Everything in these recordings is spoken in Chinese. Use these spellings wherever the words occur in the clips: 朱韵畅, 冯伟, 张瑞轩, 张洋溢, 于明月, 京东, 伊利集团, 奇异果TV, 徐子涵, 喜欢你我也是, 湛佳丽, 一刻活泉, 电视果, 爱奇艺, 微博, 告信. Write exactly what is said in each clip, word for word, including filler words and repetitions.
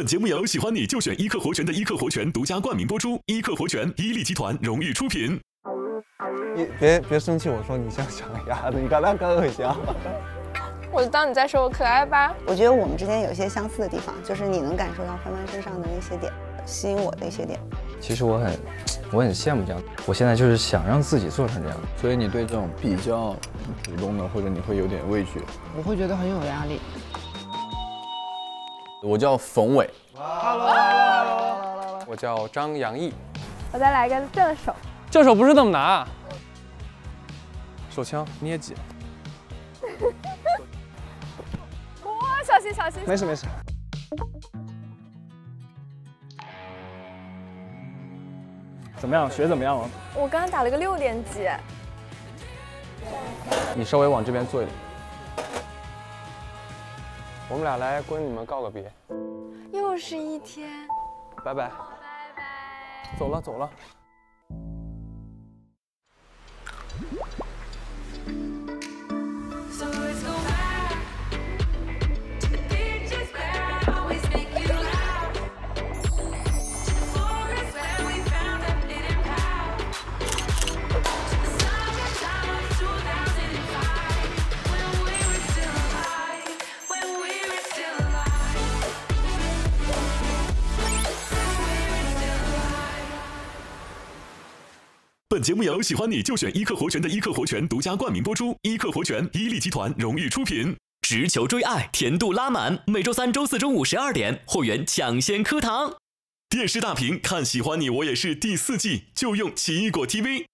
本节目有喜欢你就选一刻活泉的一刻活泉独家冠名播出，一刻活泉伊利集团荣誉出品。你别别生气，我说你像小鸭子，你刚才刚很像。我当你在说我可爱吧。我觉得我们之间有些相似的地方，就是你能感受到帆帆身上的那些点，吸引我的一些点。其实我很，我很羡慕这样。我现在就是想让自己做成这样。所以你对这种比较主动的，或者你会有点畏惧？我会觉得很有压力。 我叫冯伟， 我叫张洋溢，我再来个正手，正手不是这么拿，手枪捏紧，哇，小心小心，没事没事。怎么样？学怎么样了？我刚刚打了个六点几，你稍微往这边坐一点。 我们俩来跟你们告个别，又是一天，拜拜，拜拜，走了走了。本节目由喜欢你就选一刻活泉的一刻活泉独家冠名播出，一刻活泉伊利集团荣誉出品。直球追爱，甜度拉满，每周三、周四中午十二点，会员抢先磕糖。电视大屏看《喜欢你我也是》第四季，就用奇异果 T V。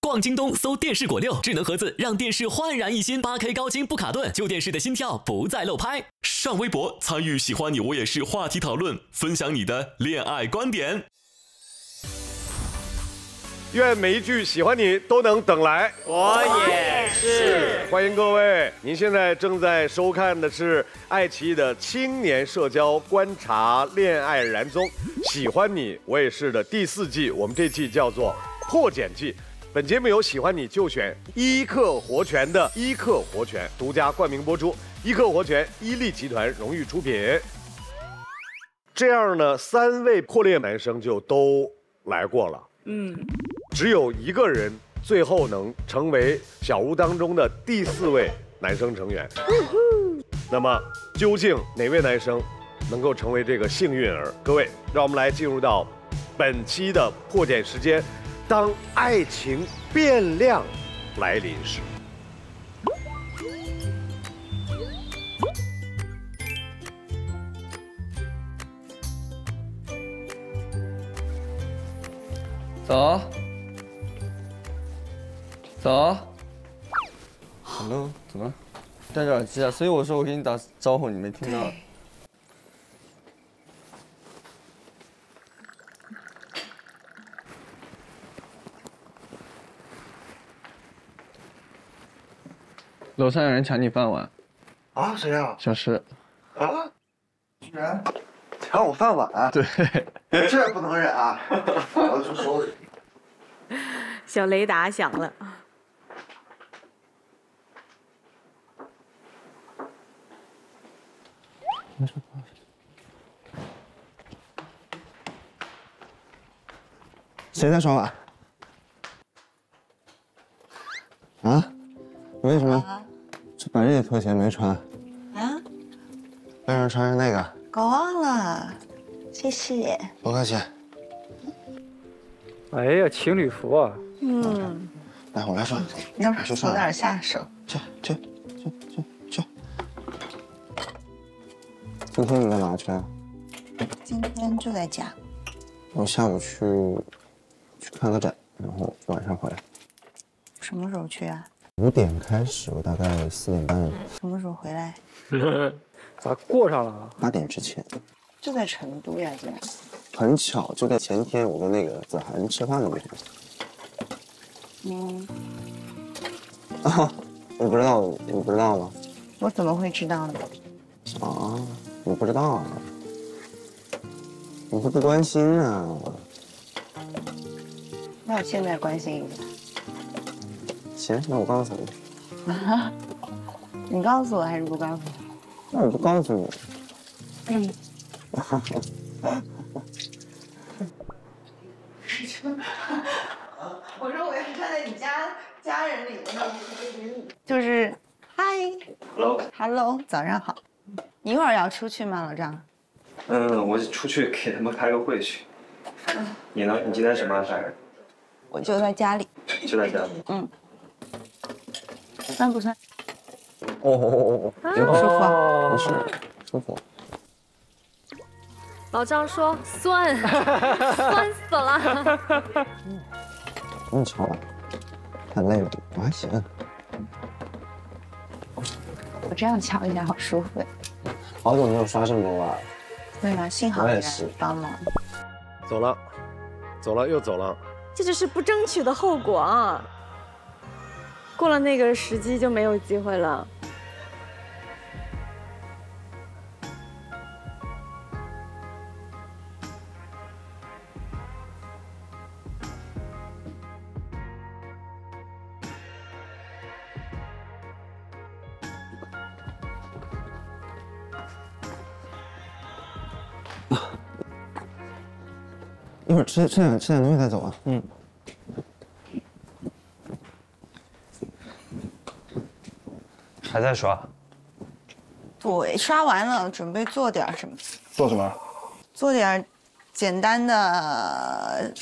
逛京东搜电视果六，智能盒子让电视焕然一新， 八K 高清不卡顿，旧电视的心跳不再漏拍。上微博参与《喜欢你我也是》话题讨论，分享你的恋爱观点。 愿每一句喜欢你都能等来。我也是。欢迎各位，您现在正在收看的是爱奇艺的青年社交观察恋爱燃综《喜欢你我也是》的第四季，我们这季叫做破茧季。本节目由喜欢你就选一刻活泉的一刻活泉独家冠名播出，一刻活泉伊利集团荣誉出品。这样呢，三位破裂男生就都来过了。嗯。 只有一个人最后能成为小屋当中的第四位男生成员，那么究竟哪位男生能够成为这个幸运儿？各位，让我们来进入到本期的破茧时间。当爱情变量来临时，走。 走 ，Hello， 怎么了？戴着耳机啊，所以我说我给你打招呼，你没听到。楼上有人抢你饭碗。啊？谁呀、啊？小石。啊？居然抢我饭碗、啊？对，这不能忍啊！我就说。小雷达响了。 谁在刷碗？啊？为什么？这本人也拖鞋没穿。啊？为什么穿上那个？搞忘了，谢谢。不客气。哎呀，情侣服啊！嗯。来，我来刷。你要不有点下手。去去去去。 今天你在哪去啊？今天就在家。我下午去去看个展，然后晚上回来。什么时候去啊？五点开始，我大概四点半。什么时候回来？咋过上了？八点之前。就在成都呀，竟然。很巧，就在前天，我跟那个子涵吃饭的路上。嗯。啊，我不知道，你不知道吗？我怎么会知道呢？啊。 我不知道啊，你会不关心啊？那我现在关心一下。行，那我告诉你。啊？你告诉我还是不告诉我？那我不告诉你。嗯。我说我要站在你家家人里面，就是嗨 ，hello，hello， 早上好。你一会儿要出去吗，老张？嗯，我出去给他们开个会去。嗯、你呢？你今天什么安排？我就在家里。就在家里。嗯。酸不酸？哦哦哦哦，挺舒服、啊，不是舒服。老张说酸，酸死了。嗯，不用吵了，太累了，我还行。我这样瞧一下，好舒服呀。好久没有刷这么多了。对啊，幸好有人帮忙。走了，走了又走了。这就是不争取的后果啊！过了那个时机就没有机会了。一会儿吃吃点吃点东西再走啊。嗯。还在刷？对，刷完了，准备做点什么。做什么？做点简单的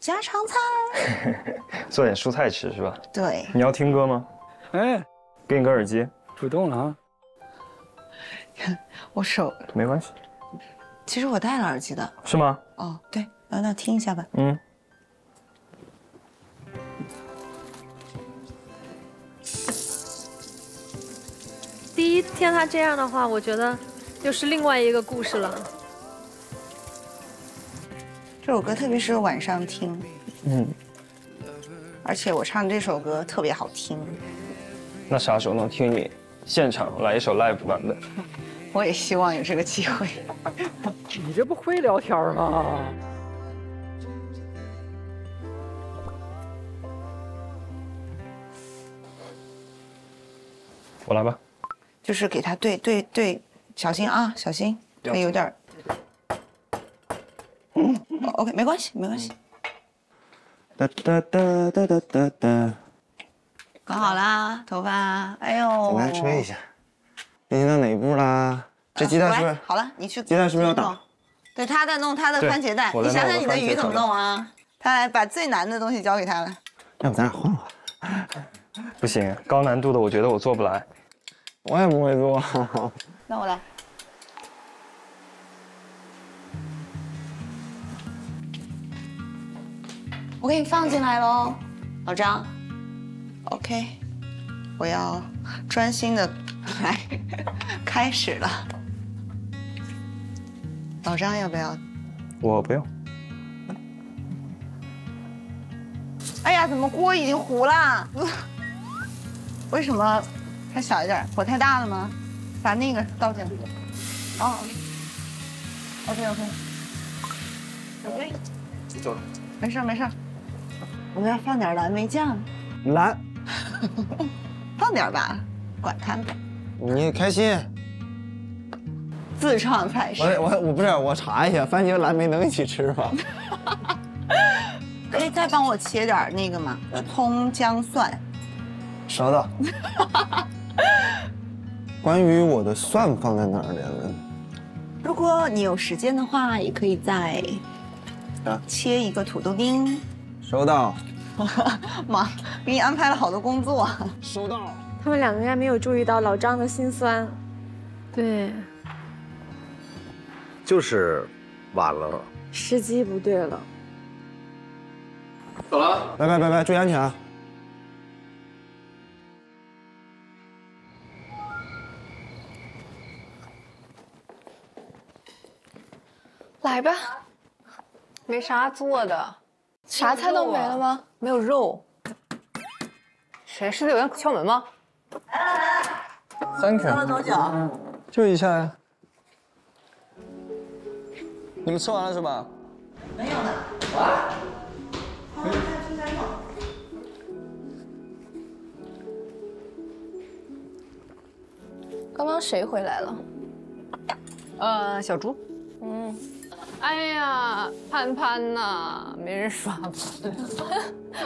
家常菜。做点蔬菜吃是吧？对。你要听歌吗？哎，给你个耳机。主动了啊。我手。没关系。其实我戴了耳机的。是吗？哦，对。那那听一下吧。嗯。第一天他这样的话，我觉得又是另外一个故事了。这首歌特别适合晚上听。嗯。而且我唱这首歌特别好听。那啥时候能听你现场来一首 live 版本？我也希望有这个机会。你这不会聊天吗？我来吧，就是给他对对对，小心啊，小心，他有点。嗯 ，OK， 没关系，没关系。哒哒哒哒哒哒哒。搞好啦，头发，哎呦。我来吹一下。练习到哪一步啦？这鸡蛋是不是？好了，你去。鸡蛋是不是要打？对，他在弄他的番茄蛋，你想想你的鱼怎么弄啊？他来把最难的东西交给他了。要不咱俩换换？不行，高难度的我觉得我做不来。我也不会做，那我来。我给你放进来喽，老张。OK， 我要专心的来开始了。老张要不要？我不用。哎呀，怎么锅已经糊了？为什么？还小一点，火太大了吗？把那个倒进来。哦 ，OK OK OK， 你走了。没事没事，我们要放点蓝莓酱。蓝，放点吧，管他们。你开心。自创菜式。我我我不是，我查一下，番茄蓝莓能一起吃吗？可以再帮我切点那个吗？葱姜蒜。舌头。关于我的蒜放在哪儿呢？如果你有时间的话，也可以再切一个土豆丁。收到。妈，给你安排了好多工作。收到。他们两个应该没有注意到老张的心酸。对。就是晚了。时机不对了。走了，拜拜拜拜，注意安全啊。来吧，没啥做的，啥菜都没了吗？没有肉。谁？是有人敲门吗？来来来，三天。喝了多久？就一下呀。你们吃完了是吧？没有呢。啊？我们在中间弄。刚刚谁回来了？呃，小猪。嗯，哎呀，潘潘呐、啊，没人刷吧？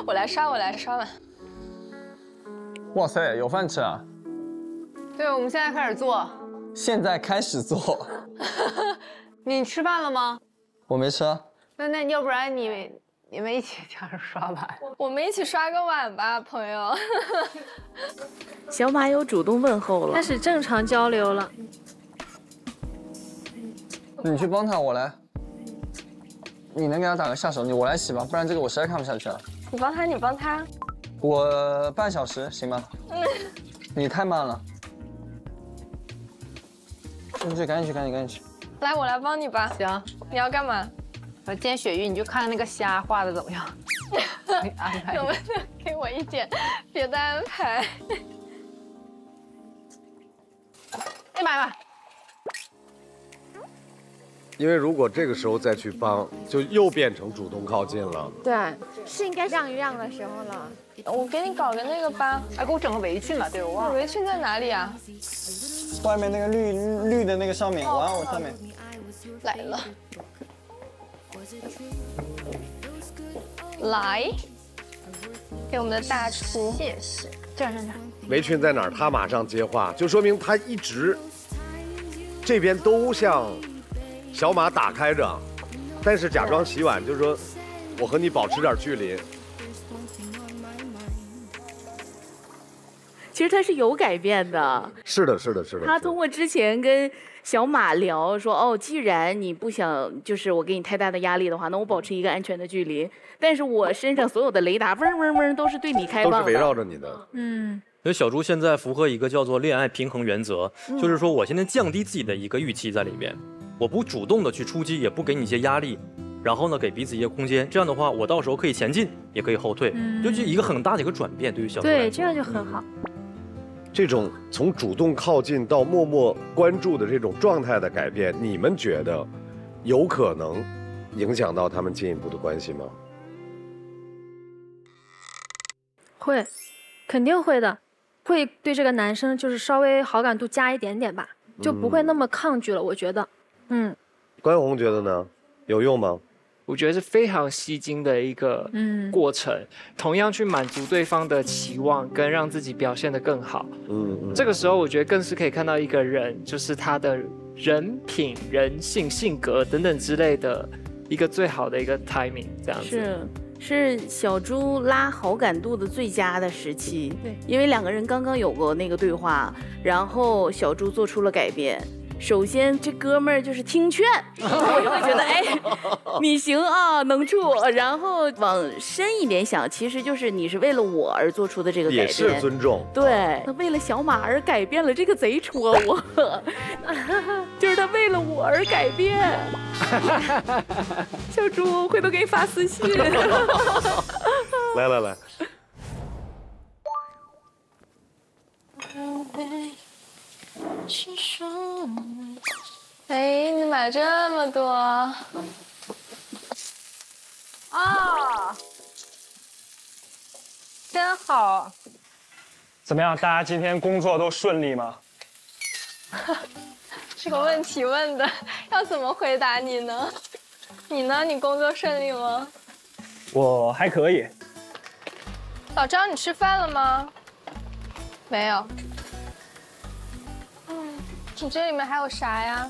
我来刷，我来刷吧。哇塞，有饭吃啊！对，我们现在开始做。现在开始做。你吃饭了吗？我没吃。那那要不然你你们一起加入刷碗？我们一起刷个碗吧，朋友。小马有主动问候了，开始正常交流了。 你去帮他，我来。你能给他打个下手，你我来洗吧，不然这个我实在看不下去了。你帮他，你帮他。我半小时行吗？嗯。你太慢了。你去，赶紧去，赶紧，赶紧去。来，我来帮你吧。行。你要干嘛？我煎鳕鱼，你就看那个虾画的怎么样。能不能给我一点别的安排？哎妈呀！ 因为如果这个时候再去帮，就又变成主动靠近了。对，是应该让一让的时候了。我给你搞个那个吧，哎，给我整个围裙吧。对，我忘了围裙在哪里啊？外面那个绿绿的那个上面，哇哦，上面来了，来，给我们的大厨，谢谢。这儿这儿这儿。围裙在哪儿？他马上接话，就说明他一直这边都像。 小马打开着，但是假装洗碗，就是说，我和你保持点距离。其实他是有改变的。是的，是的，是的。他通过之前跟小马聊说，哦，既然你不想就是我给你太大的压力的话，那我保持一个安全的距离。但是我身上所有的雷达，嗡嗡嗡，都是对你开放的。都是围绕着你的。嗯。 所以小猪现在符合一个叫做恋爱平衡原则，就是说我现在降低自己的一个预期在里面，我不主动的去出击，也不给你一些压力，然后呢给彼此一些空间，这样的话我到时候可以前进，也可以后退，就是一个很大的一个转变对于小猪。对，这样就很好。这种从主动靠近到默默关注的这种状态的改变，你们觉得有可能影响到他们进一步的关系吗？会，肯定会的。 会对这个男生就是稍微好感度加一点点吧，就不会那么抗拒了。我觉得，嗯，关宏觉得呢，有用吗？我觉得是非常吸睛的一个过程，嗯、同样去满足对方的期望，跟让自己表现得更好。嗯，嗯这个时候我觉得更是可以看到一个人，就是他的人品、人性、性格等等之类的一个最好的一个 timing， 这样子。是。 是小猪拉好感度的最佳的时期，对，因为两个人刚刚有过那个对话，然后小猪做出了改变。首先，这哥们儿就是听劝，我就会觉得哎，你行啊，能处。然后往深一点想，其实就是你是为了我而做出的这个改变，也是尊重。对，他为了小马而改变了这个贼戳我，就是他为了我而改变。 小猪，回头给你发私信。来来来，哎，你买这么多啊？真好。怎么样，大家今天工作都顺利吗？这个问题问的要怎么回答你呢？你呢？你工作顺利吗？我还可以。老张，你吃饭了吗？没有。嗯，你这里面还有啥呀？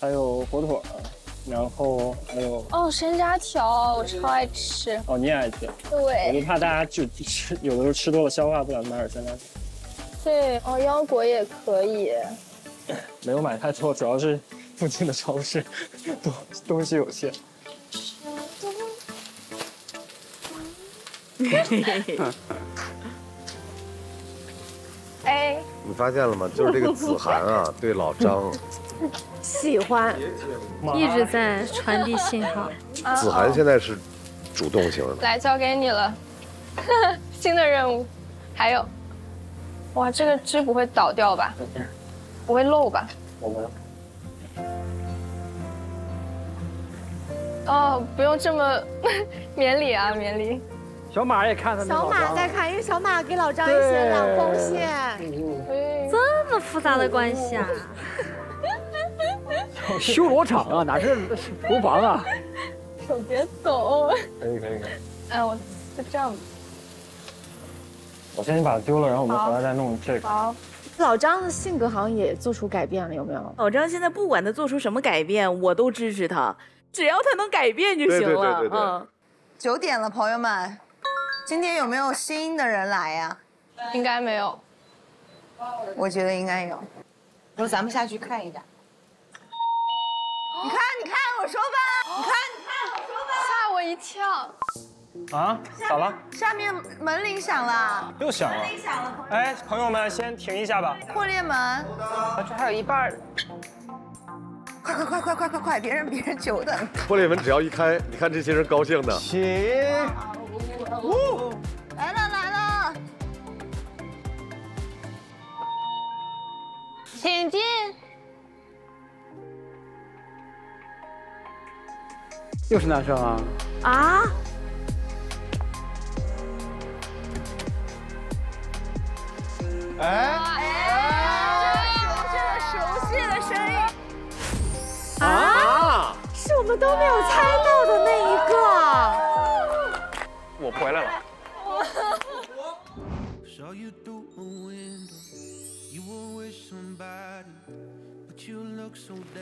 还有火腿，然后还有哦山楂条，我超爱吃。哦，你也爱吃？对。我就怕大家就吃，有的时候吃多了消化不良，买点山楂条。对，哦，腰果也可以。 没有买太多，主要是附近的超市多东西有限。哎，你发现了吗？就是这个子涵啊，对老张喜欢，一直在传递信号。子涵现在是主动型的，来交给你了，新的任务，还有，哇，这个汁不会倒掉吧？ 不会漏吧？我们哦，不用这么免礼啊，免礼。小马也看他们。小马在看，因为小马给老张一些朗风线。这么复杂的关系啊！修罗场啊，哪是厨房啊？手别抖。可以可以可以。哎，我就这样。我先把它丢了，然后我们回来再弄这个。好。 老张的性格好像也做出改变了，有没有？老张现在不管他做出什么改变，我都支持他，只要他能改变就行了。对对对对对嗯，九点了，朋友们，今天有没有新的人来呀、啊？应该没有，我觉得应该有。那咱们下去看一下。你看，你看，我说吧，你看，你看，我说吧，吓我一跳。 啊，咋了？下面门铃响了，又响了。门铃响了，哎，朋友们先停一下吧。破裂门，这还有一半。快快快快快快快，别让别人久等。破裂门只要一开，你看这些人高兴的。起，呜，来了来了，请进。 又是男生啊！啊！哎哎，熟悉的、熟悉的声音！啊！是我们都没有猜到的那一个。我回来了。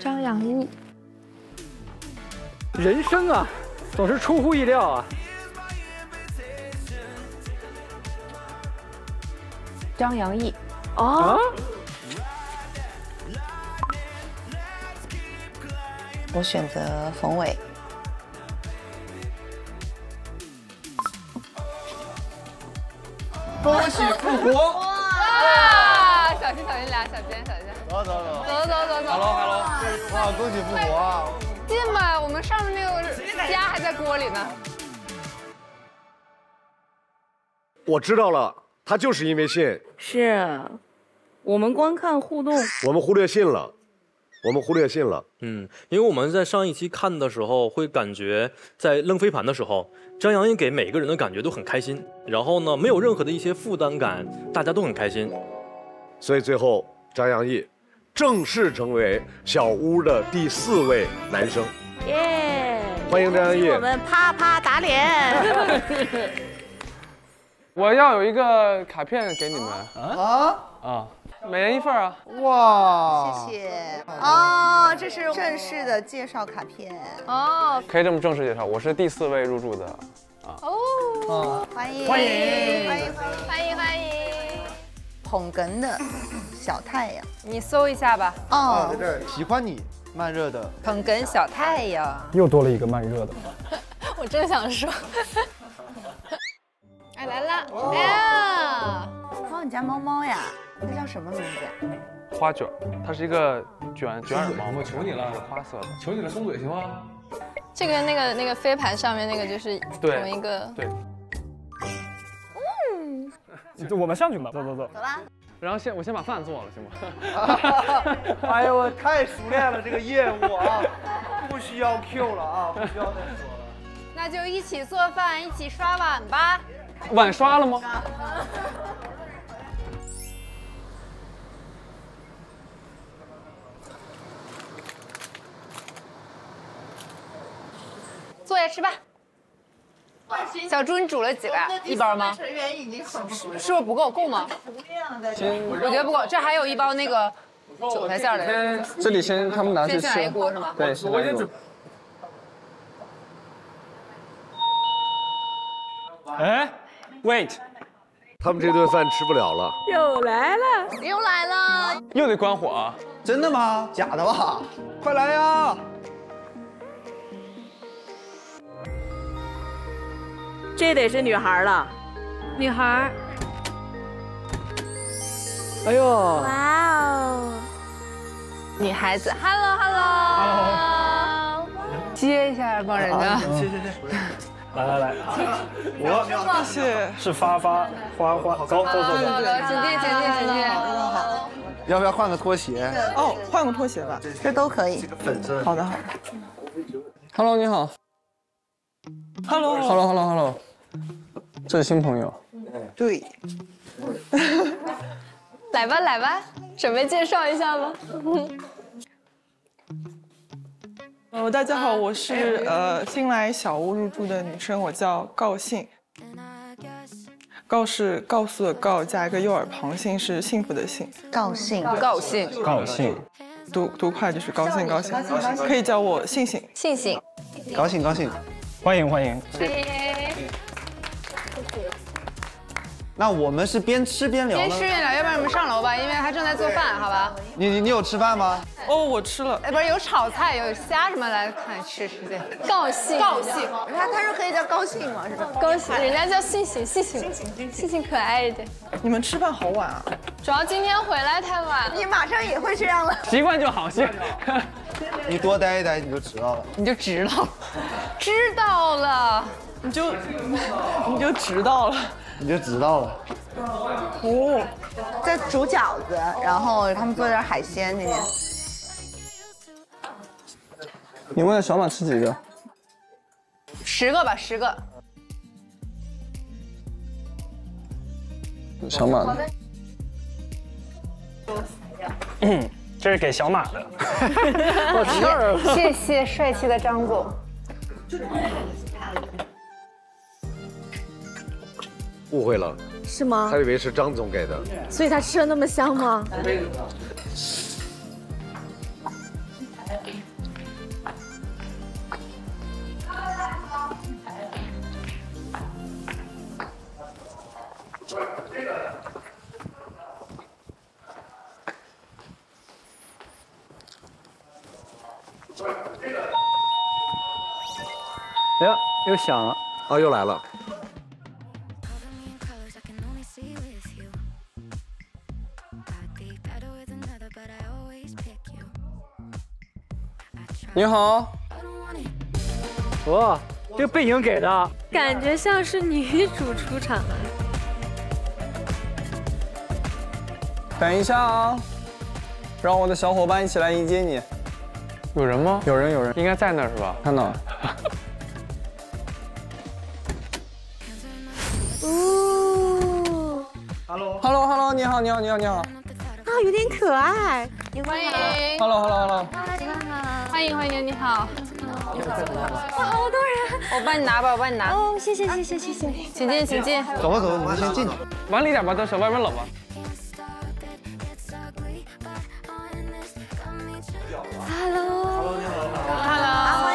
张养义。 人生啊，总是出乎意料啊。张洋溢，哦，我选择冯伟。恭喜复活！哇，小心小心俩，小心小心。走走走走走走走。Hello Hello， 哇，恭喜复活啊！ 进吧，我们上面那个虾还在锅里呢。我知道了，他就是因为信。是，我们光看互动，我们忽略信了，我们忽略信了。嗯，因为我们在上一期看的时候，会感觉在扔飞盘的时候，张洋溢给每个人的感觉都很开心，然后呢，没有任何的一些负担感，大家都很开心。所以最后，张洋溢 正式成为小屋的第四位男生，耶！欢迎张洋溢，我们啪啪打脸。我要有一个卡片给你们啊啊！每人一份啊！哇，谢谢。哦，这是正式的介绍卡片哦，可以这么正式介绍，我是第四位入住的啊哦，欢迎欢迎欢迎欢迎欢迎。 捧哏的小太阳，你搜一下吧。哦，在这儿喜欢你，慢热的捧哏小太阳，又多了一个慢热的。我正想说，哎来了，哎呀，哦，你家猫猫呀，它叫什么名字？花卷，它是一个卷卷耳猫，我求你了，花色的，求你了，松嘴行吗？这个那个那个飞盘上面那个就是同一个，对。 就我们上去吧，走走走，走吧。然后先我先把饭做了，行吗？哎呦，我太熟练了这个业务啊，不需要 Q 了啊，不需要再说了。那就一起做饭，一起刷碗吧。碗刷了吗？坐下吃吧。 小猪，你煮了几个？一包吗？成员已经很熟了，是不是不够？够吗？我觉得不够，这还有一包那个韭菜馅的。这里先他们拿去吃。先来一锅是吗？对，我先煮。哎 ，wait， 他们这顿饭吃不了了。又来了，又来了，又得关火啊！真的吗？假的吧？快来呀！ 这得是女孩了，女孩。哎呦！哇哦！女孩子 ，hello hello， 接一下帮人家。谢谢谢谢。来来来，我谢是发发花花，走走走走，请进请进请进。要不要换个拖鞋？哦，换个拖鞋吧，这都可以。粉色。好的好的。Hello， 你好。Hello Hello Hello Hello。 这是新朋友，对，来吧来吧，准备介绍一下吧。呃，大家好，我是呃新来小屋入住的女生，我叫告信。告是告诉的告，加一个右耳旁，信是幸福的幸。告信，告信，告信，读读快就是高兴高兴，可以叫我信信，信信，高兴高兴，欢迎欢迎。那我们是边吃边聊，边吃边聊，要不然我们上楼吧，因为他正在做饭，好吧？你你你有吃饭吗？ 哦，我吃了，哎，不是有炒菜，有虾什么来看吃吃去。高兴，高兴，他他说可以叫高兴嘛，是吧？高兴，人家叫信信，信信，信信可爱一点。你们吃饭好晚啊，主要今天回来太晚。你马上也会这样了，习惯就好，习惯。你多待一待，你就知道了，你就知道，知道了，你就你就知道了，你就知道了。 哦，在煮饺子，然后他们做点海鲜那边。你问小马吃几个？十个吧，十个。小马的。这是给小马的。我吃了。谢谢帅气的张总。误会了。 是吗？他以为是张总给的，所以他吃的那么香吗？哎呀，又响了！哦，又来了。 你好，哇，这个背影给的，感觉像是女主出场了。等一下啊，让我的小伙伴一起来迎接你。有人吗？有人，有人，应该在那儿是吧？看到了。哦 ，Hello，Hello，Hello， 你好，你好，你好，你好。啊，有点可爱。欢迎 ，Hello，Hello，Hello。 欢迎欢迎，你好！哇，好多人！我帮你拿吧，我帮你拿。哦，谢谢谢谢谢谢，请进请进。走吧走吧，我们先进去。往里点吧，到时候外面冷吧。Hello，Hello， 你好。Hello，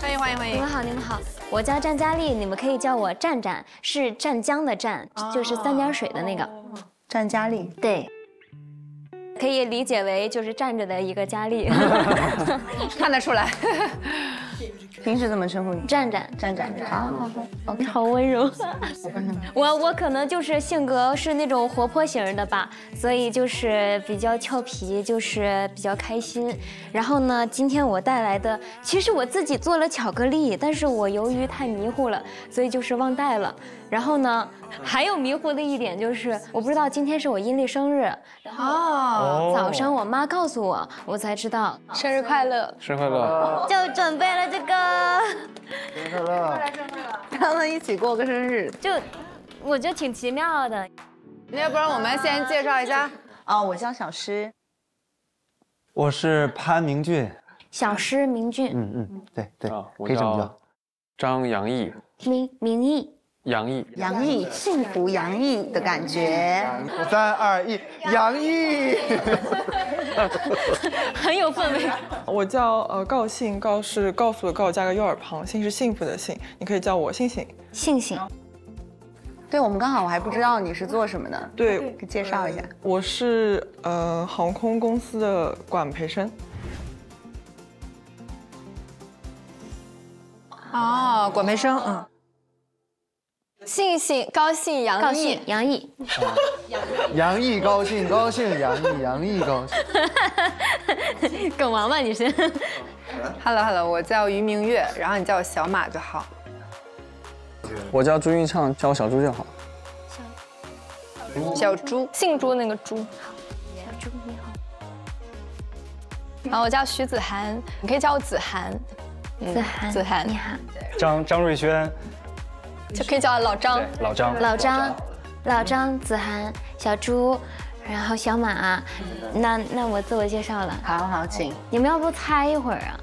欢迎欢迎欢迎。你们好你们好，我叫湛佳丽，你们可以叫我湛湛，是湛江的湛，就是三点水的那个。湛佳丽。对。 可以理解为就是站着的一个佳丽，看得出来。平时怎么称呼你？站站站站。好，好，你好温柔。我我可能就是性格是那种活泼型的吧，所以就是比较俏皮，就是比较开心。然后呢，今天我带来的，其实我自己做了巧克力，但是我由于太迷糊了，所以就是忘带了。然后呢？ 还有迷糊的一点就是，我不知道今天是我阴历生日，然后早上我妈告诉我，我才知道生日快乐，生日快乐，就准备了这个，生日快乐，他们一起过个生日，就我觉得挺奇妙的。要不然我们先介绍一下啊，我叫小诗，我是潘明俊，小诗明俊，嗯嗯，对对，可以这么叫，张杨毅，明明毅。 洋溢，洋溢，幸福洋溢的感觉。三二一，洋溢，很有氛围。我叫呃告信，告是告诉的告加个右耳旁，信是幸福的幸，你可以叫我信信。信信。对，我们刚好我还不知道你是做什么的，对，给介绍一下。我是呃航空公司的管培生。 哦，管培生，嗯。 信信高兴洋溢洋溢，洋溢高兴高兴洋溢洋溢高兴，梗王吧你是 ？Hello Hello， 我叫于明月，然后你叫我小马就好。我叫朱韵畅，叫我小朱就好。小朱，姓朱那个朱。小朱你好。然后我叫徐子涵，你可以叫我子涵。子涵，子涵你好。张张瑞轩。 就可以叫老张，老张，老张，老张，子涵，小猪，然后小马。那那我自我介绍了。好好，请。你们要不猜一会儿啊？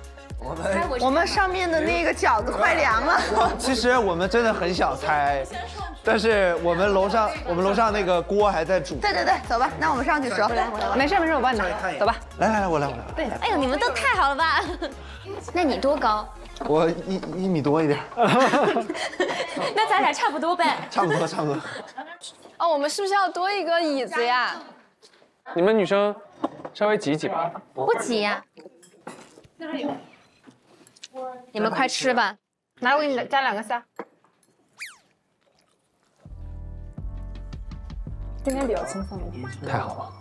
我们我们上面的那个饺子快凉了。其实我们真的很想猜，但是我们楼上我们楼上那个锅还在煮。对对对，走吧，那我们上去折。没事没事，我帮你拿。走吧，来来来，我来我来。对，哎呦，你们都太好了吧？那你多高？我一一米多一点。那咱俩差不多呗。差不多差不多。哦，我们是不是要多一个椅子呀？你们女生稍微挤一挤吧。不挤呀。 你们快吃吧，来，我给你加两个虾。今天比较轻松一点，太好了。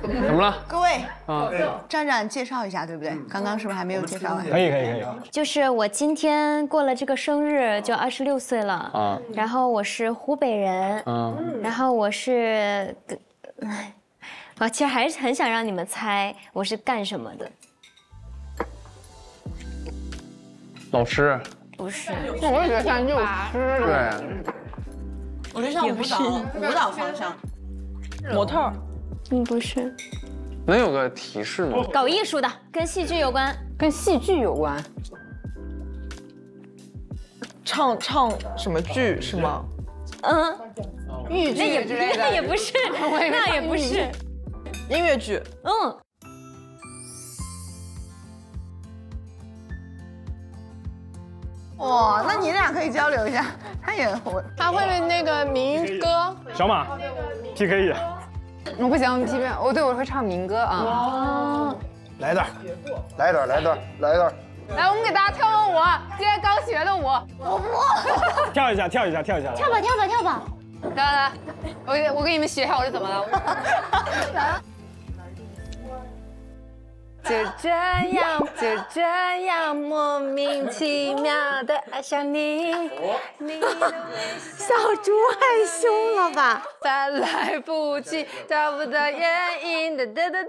怎么了？各位，啊，展展介绍一下，对不对？刚刚是不是还没有介绍完？可以，可以，可以。就是我今天过了这个生日，就二十六岁了。啊。然后我是湖北人。嗯。然后我是跟。 我其实还是很想让你们猜我是干什么的。老师？不是，我也觉得像幼师。对，我觉得像舞蹈，舞蹈方向。模特？嗯，不是。能有个提示吗？搞艺术的，跟戏剧有关，跟戏剧有关。唱唱什么剧是吗？嗯，豫剧之类的。那也不是，那也不是。 音乐剧，嗯，哇，那你俩可以交流一下，他也会，他会了那个民歌，小马 P K E， 我不行 P K， 哦，对，我会唱民歌啊，来一段，来一段，来一段，来一段，来，我们给大家跳个舞，今天刚学的舞，我不，跳一下，跳一下，跳一下，跳吧，跳吧，跳吧，来来来，我我给你们学一下我是怎么了。 就这样，就这样，莫名其妙的爱上你。你小猪害羞了吧？翻来覆去，找不到原因的，哒哒哒。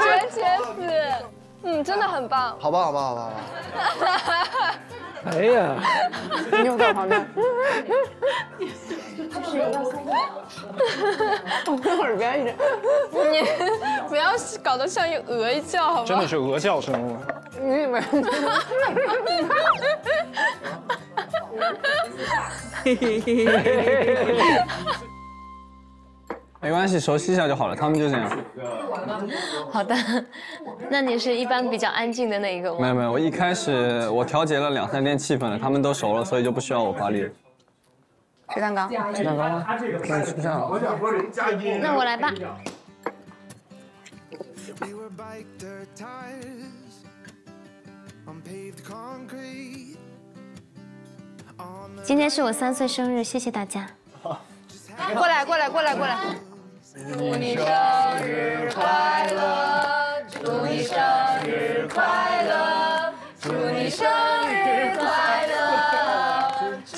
绝绝子，嗯，真的很棒。好吧，好吧，好吧，好吧。哎呀，你又在旁边。 我在耳边一直，你不要搞得像一个鹅叫，好吗？真的是鹅叫声吗？你们，没关系，熟悉一下就好了，他们就这样。好的，那你是一般比较安静的那一个吗？没有没有，我一开始我调节了两三天气氛了，他们都熟了，所以就不需要我发力了。 吃蛋糕，吃蛋糕吗？那吃不上。那我来吧。今天是我三岁生日，谢谢大家。过来，过来，过来，过来。祝你生日快乐！祝你生日快乐！祝你生日快乐！祝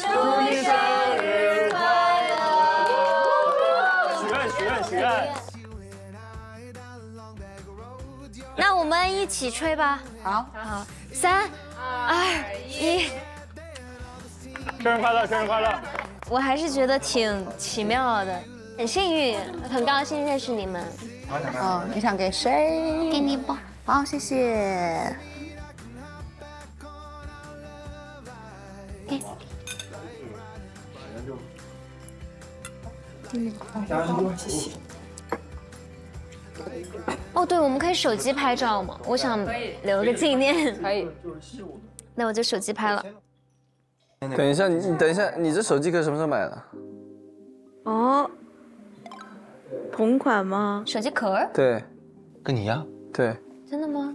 你生日。 那我们一起吹吧。好，好，三、二、一。生日快乐，生日快乐！我还是觉得挺奇妙的，很幸运，很高兴认识你们。哦，你想给谁？给你吧。好，谢谢。给。嗯，好，谢谢。 哦，对，我们可以手机拍照吗？我想留个纪念。可以。那我就手机拍了。等一下，你等一下，你这手机可什么时候买的？哦，同款吗？手机壳？对，跟你一样。对。真的吗？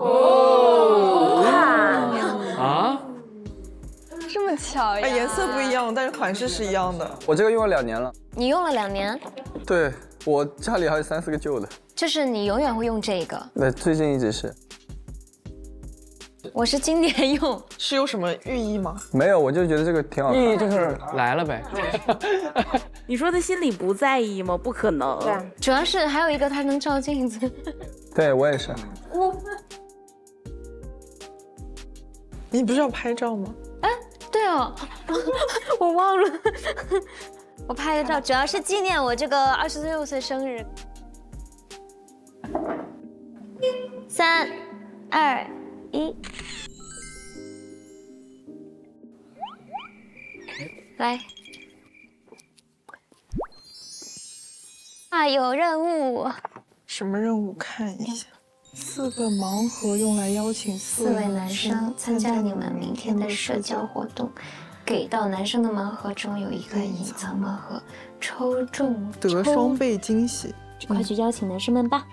哦。啊？这么巧呀！颜色不一样，但是款式是一样的。我这个用了两年了。你用了两年？对。 我家里还有三四个旧的，就是你永远会用这个。那最近一直是。我是今年用，是有什么寓意吗？没有，我就觉得这个挺好看。寓意就是来了呗。你说他心里不在意吗？不可能。对，主要是还有一个他能照镜子。对我也是。你不是要拍照吗？哎，对哦，我忘了。我拍的照主要是纪念我这个二十六岁生日。三、二、一，来！啊，有任务。什么任务？看一下。 四个盲盒用来邀请四位男生参加你们明天的社交活动。给到男生的盲盒中有一个隐藏盲盒，抽中得双倍惊喜。快去邀请男生们吧！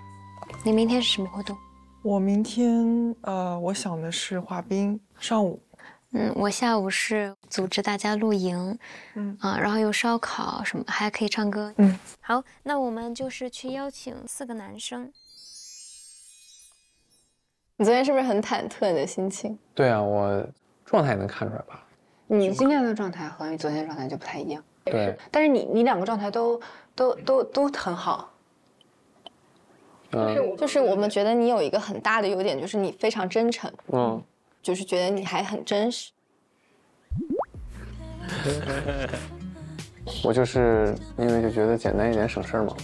你明天是什么活动？我明天呃，我想的是滑冰，上午。嗯，我下午是组织大家露营，嗯啊，然后有烧烤什么，还可以唱歌。嗯，好，那我们就是去邀请四个男生。 你昨天是不是很忐忑？你的心情？对啊，我状态能看出来吧？你今天的状态和你昨天的状态就不太一样。对，但是你你两个状态都都都都很好。嗯，就是我们觉得你有一个很大的优点，就是你非常真诚。嗯，就是觉得你还很真实。我就是因为就觉得简单一点省事儿嘛，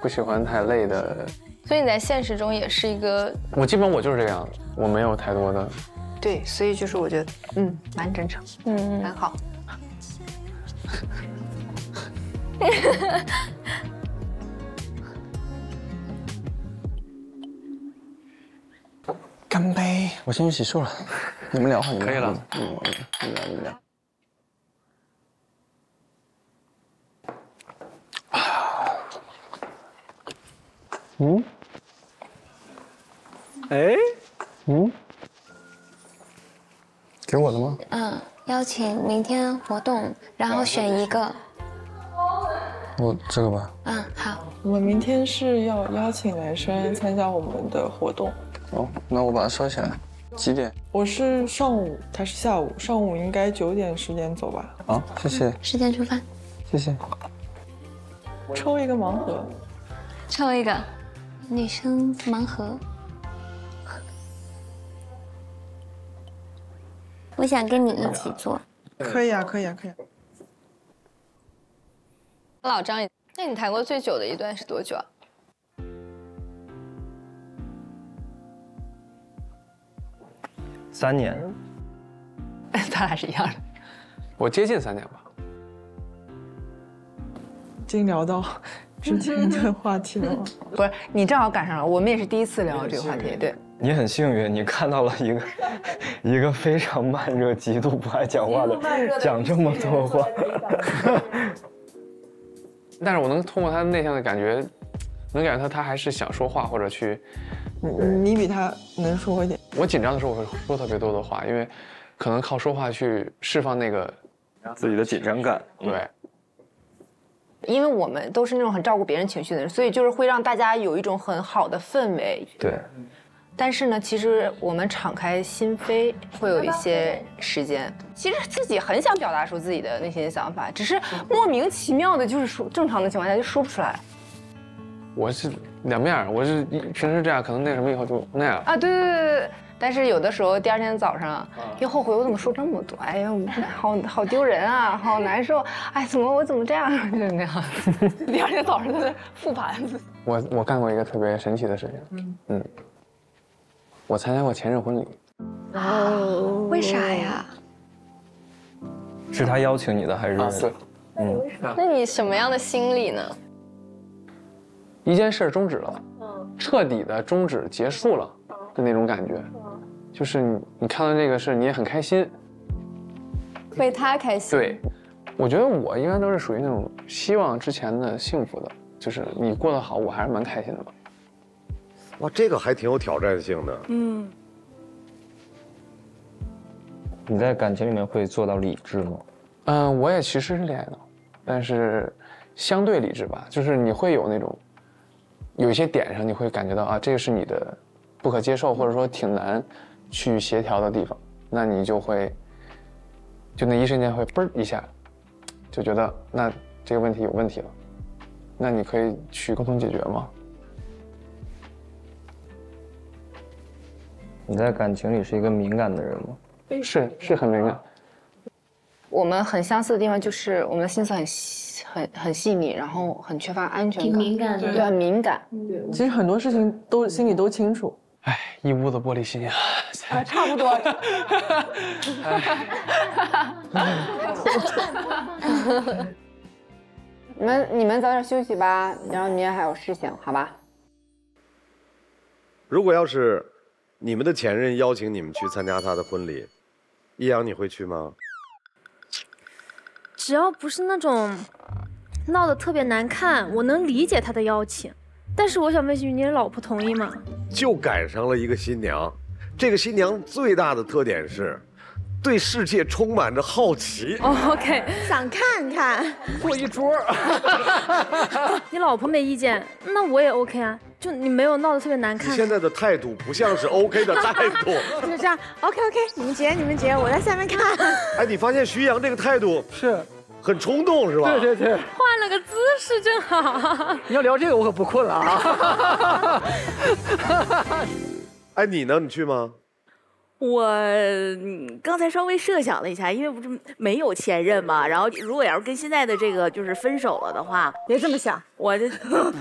不喜欢太累的。 所以你在现实中也是一个，我基本我就是这样，我没有太多的，对，所以就是我觉得，嗯，蛮真诚，嗯，蛮好。干杯！我先去洗漱了，你们聊哈，你们可以了，你们你们聊，你们聊。嗯，哎，嗯，给我的吗？嗯，邀请明天活动，然后选一个。我这个吧。嗯，好。我们明天是要邀请男生参加我们的活动。哦，那我把它收起来。几点？我是上午，他是下午。上午应该九点十点走吧？啊，谢谢。十点出发。谢谢。抽一个盲盒。抽一个。 女生盲盒，我想跟你一起做。可以啊，可以啊，可以啊。老张，那你谈过最久的一段是多久啊？三年。咱俩是一样的。我接近三年吧。已经聊到。 之前的话题了吗？不是，你正好赶上了，我们也是第一次聊这个话题。对，你很幸运，你看到了一个一个非常慢热、极度不爱讲话的，讲这么多话。但是我能通过他内向的感觉，能感觉到他还是想说话或者去。你你比他能说一点。我紧张的时候我会说特别多的话，因为可能靠说话去释放那个自己的紧张感。对。嗯 因为我们都是那种很照顾别人情绪的人，所以就是会让大家有一种很好的氛围。对。但是呢，其实我们敞开心扉会有一些时间。其实自己很想表达出自己的那些想法，只是莫名其妙的，就是说正常的情况下就说不出来。我是两面，我是平时这样，可能那什么以后就那样。啊，对对对对。但是有的时候第二天早上又后悔，我怎么说这么多？哎呀，好好丢人啊，好难受！哎，怎么我怎么这样？就是那样。第二天早上在复盘。我我干过一个特别神奇的事情。嗯嗯。我参加过前任婚礼。哦。为啥呀？是他邀请你的还是？啊是。嗯。那你什么样的心理呢？一件事终止了，彻底的终止，结束了。 的那种感觉，就是你你看到这个事，你也很开心，为他开心。对，我觉得我一般都是属于那种希望之前的幸福的，就是你过得好，我还是蛮开心的吧。哇，这个还挺有挑战性的。嗯。你在感情里面会做到理智吗？嗯，我也其实是恋爱脑，但是相对理智吧，就是你会有那种，有一些点上你会感觉到啊，这个是你的。 不可接受，或者说挺难去协调的地方，那你就会，就那一瞬间会嘣一下，就觉得那这个问题有问题了，那你可以去共同解决吗？你在感情里是一个敏感的人吗？是，是很敏感。我们很相似的地方就是我们的心思很很很细腻，然后很缺乏安全感，挺敏感的，对，很敏感。对，其实很多事情都心里都清楚。哎，一屋子玻璃心啊！啊，差不多。你们你们早点休息吧，然后明天还有事情，好吧？如果要是你们的前任邀请你们去参加他的婚礼，一阳你会去吗？ 只要不是那种闹得特别难看，我能理解他的邀请。但是我想问一句，你老婆同意吗？就赶上了一个新娘，这个新娘最大的特点是，对世界充满着好奇。Oh, OK， 想看看。坐一桌。你老婆没意见，那我也 OK 啊。就你没有闹得特别难看。你现在的态度不像是 OK 的态度。就是这样 ，OK OK， 你们结你们结，我在下面看。哎，你发现徐阳这个态度是。 很冲动是吧？对对对，换了个姿势正好。你要聊这个，我可不困了啊！哎，你呢？你去吗？我刚才稍微设想了一下，因为不是没有前任嘛，然后如果要是跟现在的这个就是分手了的话，别这么想。我这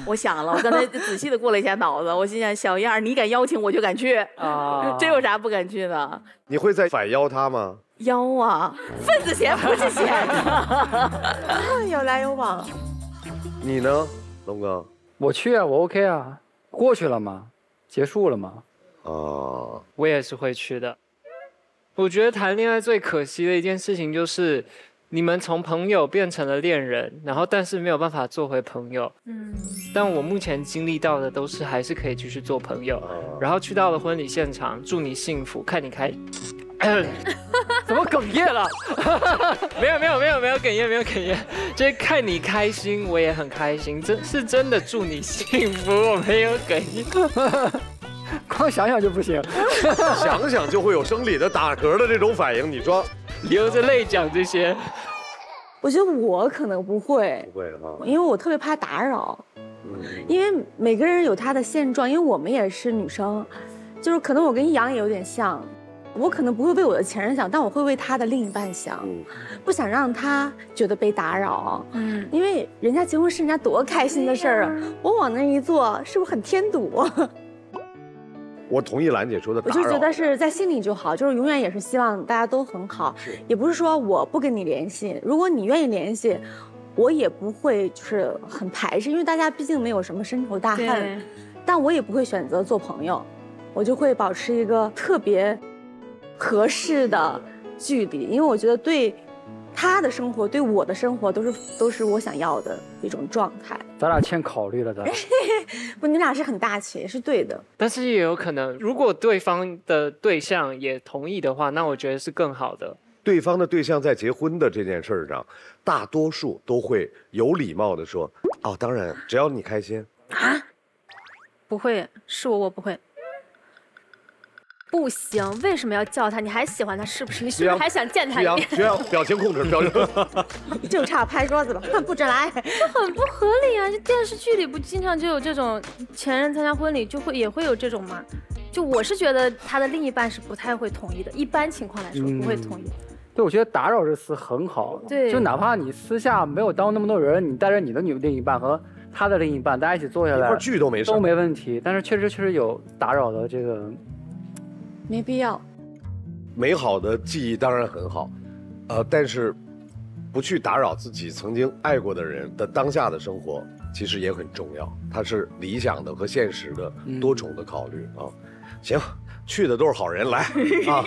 我想了，我刚才仔细的过了一下脑子，我心想：小样儿，你敢邀请我就敢去啊，这有啥不敢去的？你会再反邀他吗？ 腰啊，份子钱不是钱的，有来有往。你呢，龙哥？我去啊，我 OK 啊，过去了嘛，结束了嘛。哦，我也是会去的。我觉得谈恋爱最可惜的一件事情就是，你们从朋友变成了恋人，然后但是没有办法做回朋友。嗯。但我目前经历到的都是还是可以继续做朋友，然后去到了婚礼现场，祝你幸福，看你开。 怎么哽咽了？没有没有没有没有哽咽没有哽咽，就是看你开心，我也很开心，真是真的祝你幸福，我没有哽咽。光想想就不行，想想就会有生理的打嗝的这种反应。你说流着泪讲这些，我觉得我可能不会，不会啊，因为我特别怕打扰，因为每个人有他的现状，因为我们也是女生，就是可能我跟一阳也有点像。 我可能不会为我的前任想，但我会为他的另一半想，不想让他觉得被打扰。嗯，因为人家结婚是人家多开心的事儿啊，我往那一坐，是不是很添堵？我同意兰姐说的，我就觉得是在心里就好，就是永远也是希望大家都很好，也不是说我不跟你联系，如果你愿意联系，我也不会就是很排斥，因为大家毕竟没有什么深仇大恨，但我也不会选择做朋友，我就会保持一个特别 合适的距离，因为我觉得对他的生活、对我的生活都是都是我想要的一种状态。咱俩欠考虑了，咱俩不，你俩是很大气，是对的。但是也有可能，如果对方的对象也同意的话，那我觉得是更好的。对方的对象在结婚的这件事上，大多数都会有礼貌的说：“哦，当然，只要你开心。”啊？不会，是我，我不会。 不行，为什么要叫他？你还喜欢他是不是？你是不是还想见他一面？学阳，表情控制，表情就差拍桌子了，不准来！这很不合理啊！这电视剧里不经常就有这种前任参加婚礼，就会也会有这种吗？就我是觉得他的另一半是不太会同意的，一般情况来说不会同意。嗯 对，我觉得“打扰”这词很好。对，就哪怕你私下没有当那么多人，你带着你的女另一半和他的另一半，大家一起坐下来，一块聚都没事，都没问题。但是确实确实有打扰的这个。 没必要。美好的记忆当然很好，呃，但是不去打扰自己曾经爱过的人的当下的生活，其实也很重要。它是理想的和现实的多重的考虑、嗯、啊。行，去的都是好人，来啊。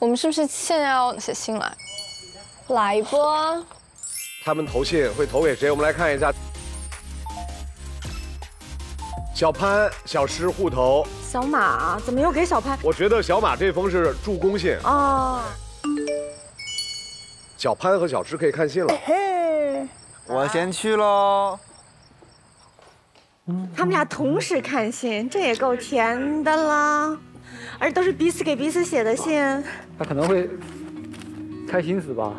我们是不是现在要写信来？来吧。他们投信会投给谁？我们来看一下。 小潘、小诗户头，小马怎么又给小潘？我觉得小马这封是助攻信哦。小潘和小诗可以看信了。嘿，我先去喽。嗯，他们俩同时看信，这也够甜的啦，而且都是彼此给彼此写的信。他可能会开心死吧。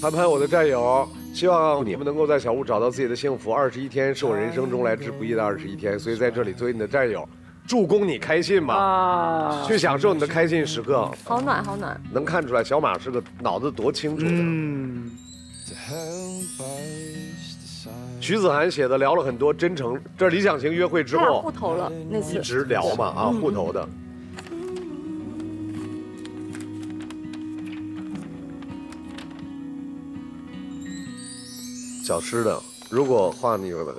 潘潘，我的战友。 希望你们能够在小屋找到自己的幸福。二十一天是我人生中来之不易的二十一天，所以在这里作为你的战友，助攻你开心嘛，啊、去享受你的开心时刻。好暖，好暖。能看出来小马是个脑子多清楚的。嗯。徐子涵写的聊了很多真诚，这理想型约会之后，互投了那次一直聊嘛啊，互投的。小吃的，如果画你会把。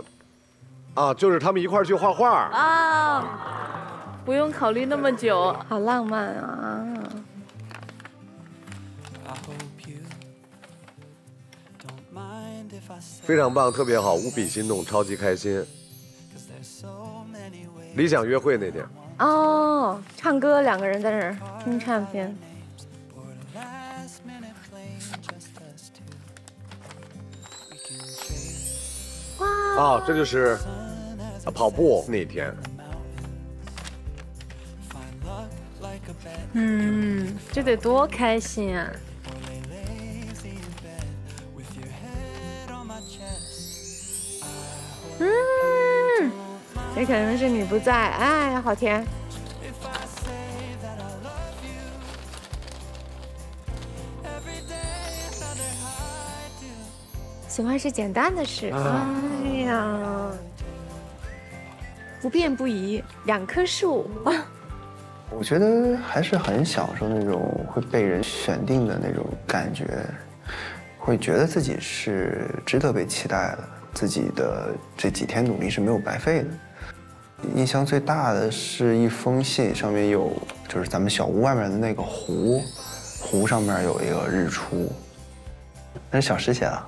啊，就是他们一块儿去画画啊，不用考虑那么久，好浪漫啊！非常棒，特别好，无比心动，超级开心。理想约会那天哦，唱歌两个人在那儿听唱片。 啊，这就是跑步那天。嗯，这得多开心啊！嗯，也可能是你不在，哎，好甜。 喜欢是简单的事，啊、哎呀，不变不移，两棵树。我觉得还是很小时候那种会被人选定的那种感觉，会觉得自己是值得被期待的，自己的这几天努力是没有白费的。印象最大的是一封信，上面有就是咱们小屋外面的那个湖，湖上面有一个日出，那是小诗写的。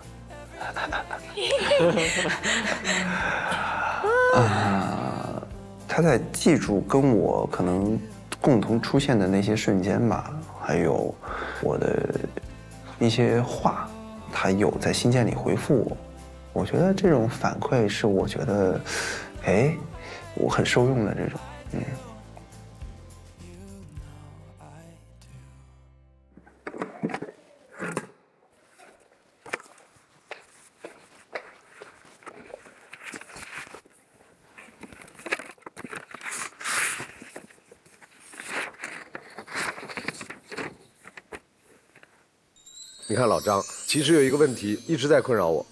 啊，他在记住跟我可能共同出现的那些瞬间吧，还有我的一些话，他有在信件里回复我。我觉得这种反馈是我觉得，哎，我很受用的这种，嗯。 你看老张，其实有一个问题一直在困扰我，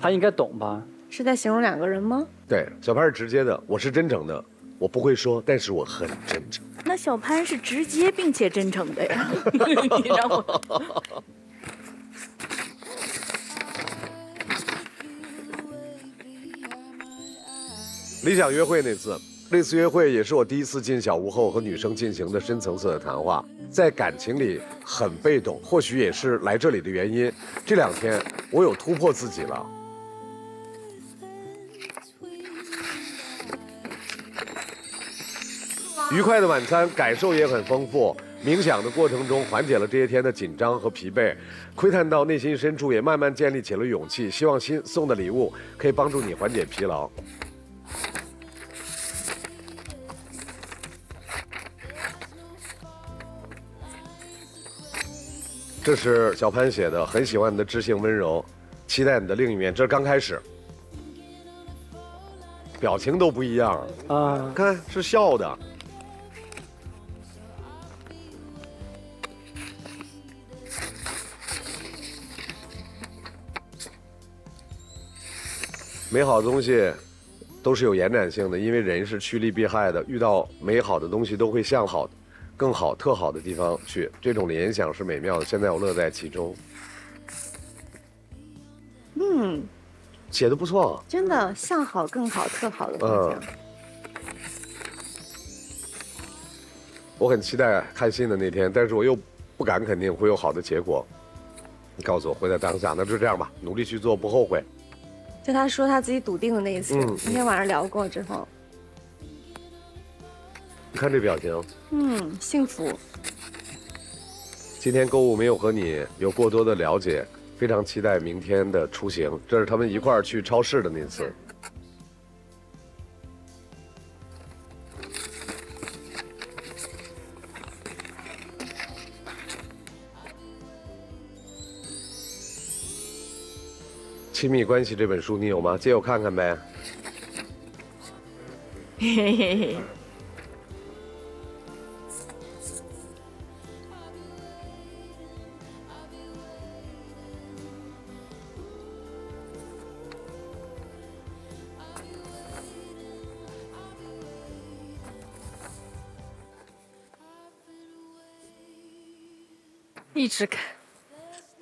他应该懂吧？是在形容两个人吗？对，小潘是直接的，我是真诚的，我不会说，但是我很真诚。那小潘是直接并且真诚的呀，你让我。理想约会那次，那次约会也是我第一次进小屋后和女生进行的深层次的谈话。 在感情里很被动，或许也是来这里的原因。这两天我有突破自己了。愉快的晚餐，感受也很丰富。冥想的过程中，缓解了这些天的紧张和疲惫。窥探到内心深处，也慢慢建立起了勇气。希望新送的礼物可以帮助你缓解疲劳。 这是小潘写的，很喜欢你的知性温柔，期待你的另一面。这是刚开始，表情都不一样啊！看是笑的，美好的东西都是有延展性的，因为人是趋利避害的，遇到美好的东西都会向好的。 更好、特好的地方去，这种联想是美妙的。现在我乐在其中。嗯，写的不错、啊，真的向好、更好、特好的方向。我很期待开心的那天，但是我又不敢肯定会有好的结果。你告诉我，活在当下，那就这样吧，努力去做，不后悔。就他说他自己笃定的那一次，嗯、今天晚上聊过之后。 你看这表情，嗯，幸福。今天购物没有和你有过多的了解，非常期待明天的出行。这是他们一块儿去超市的那次。亲密关系这本书你有吗？借我看看呗。嘿嘿嘿。一直看。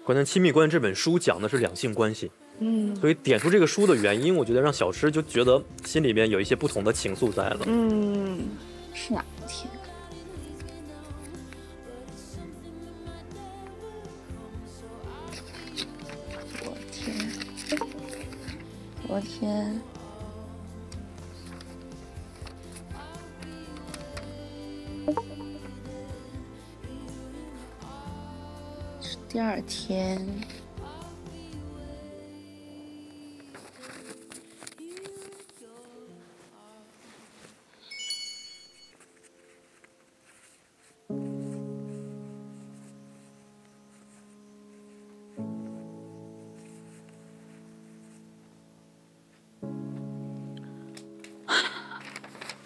关于《亲密关系》这本书讲的是两性关系，嗯，所以点出这个书的原因，我觉得让小诗就觉得心里面有一些不同的情愫在了。嗯，是啊，天。 昨天，第二天，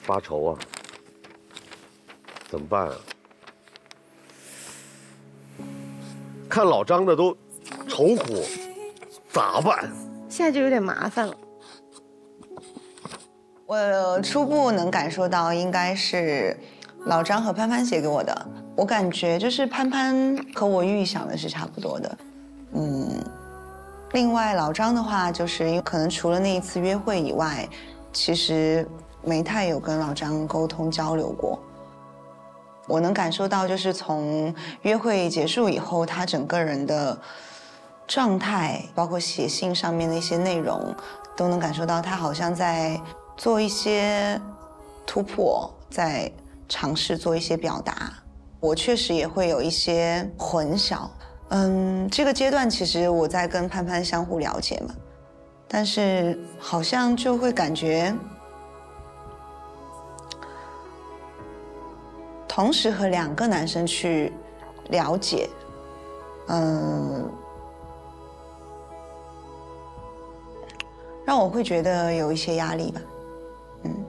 发愁啊，怎么办啊？看老张的都愁苦，咋办？现在就有点麻烦了。我初步能感受到，应该是老张和潘潘写给我的。我感觉就是潘潘和我预想的是差不多的，嗯。另外，老张的话，就是因为可能除了那一次约会以外，其实。 没太有跟老张沟通交流过，我能感受到，就是从约会结束以后，他整个人的状态，包括写信上面的一些内容，都能感受到他好像在做一些突破，在尝试做一些表达。我确实也会有一些混淆，嗯，这个阶段其实我在跟潘潘相互了解嘛，但是好像就会感觉。 同时和两个男生去了解，嗯，让我会觉得有一些压力吧，嗯。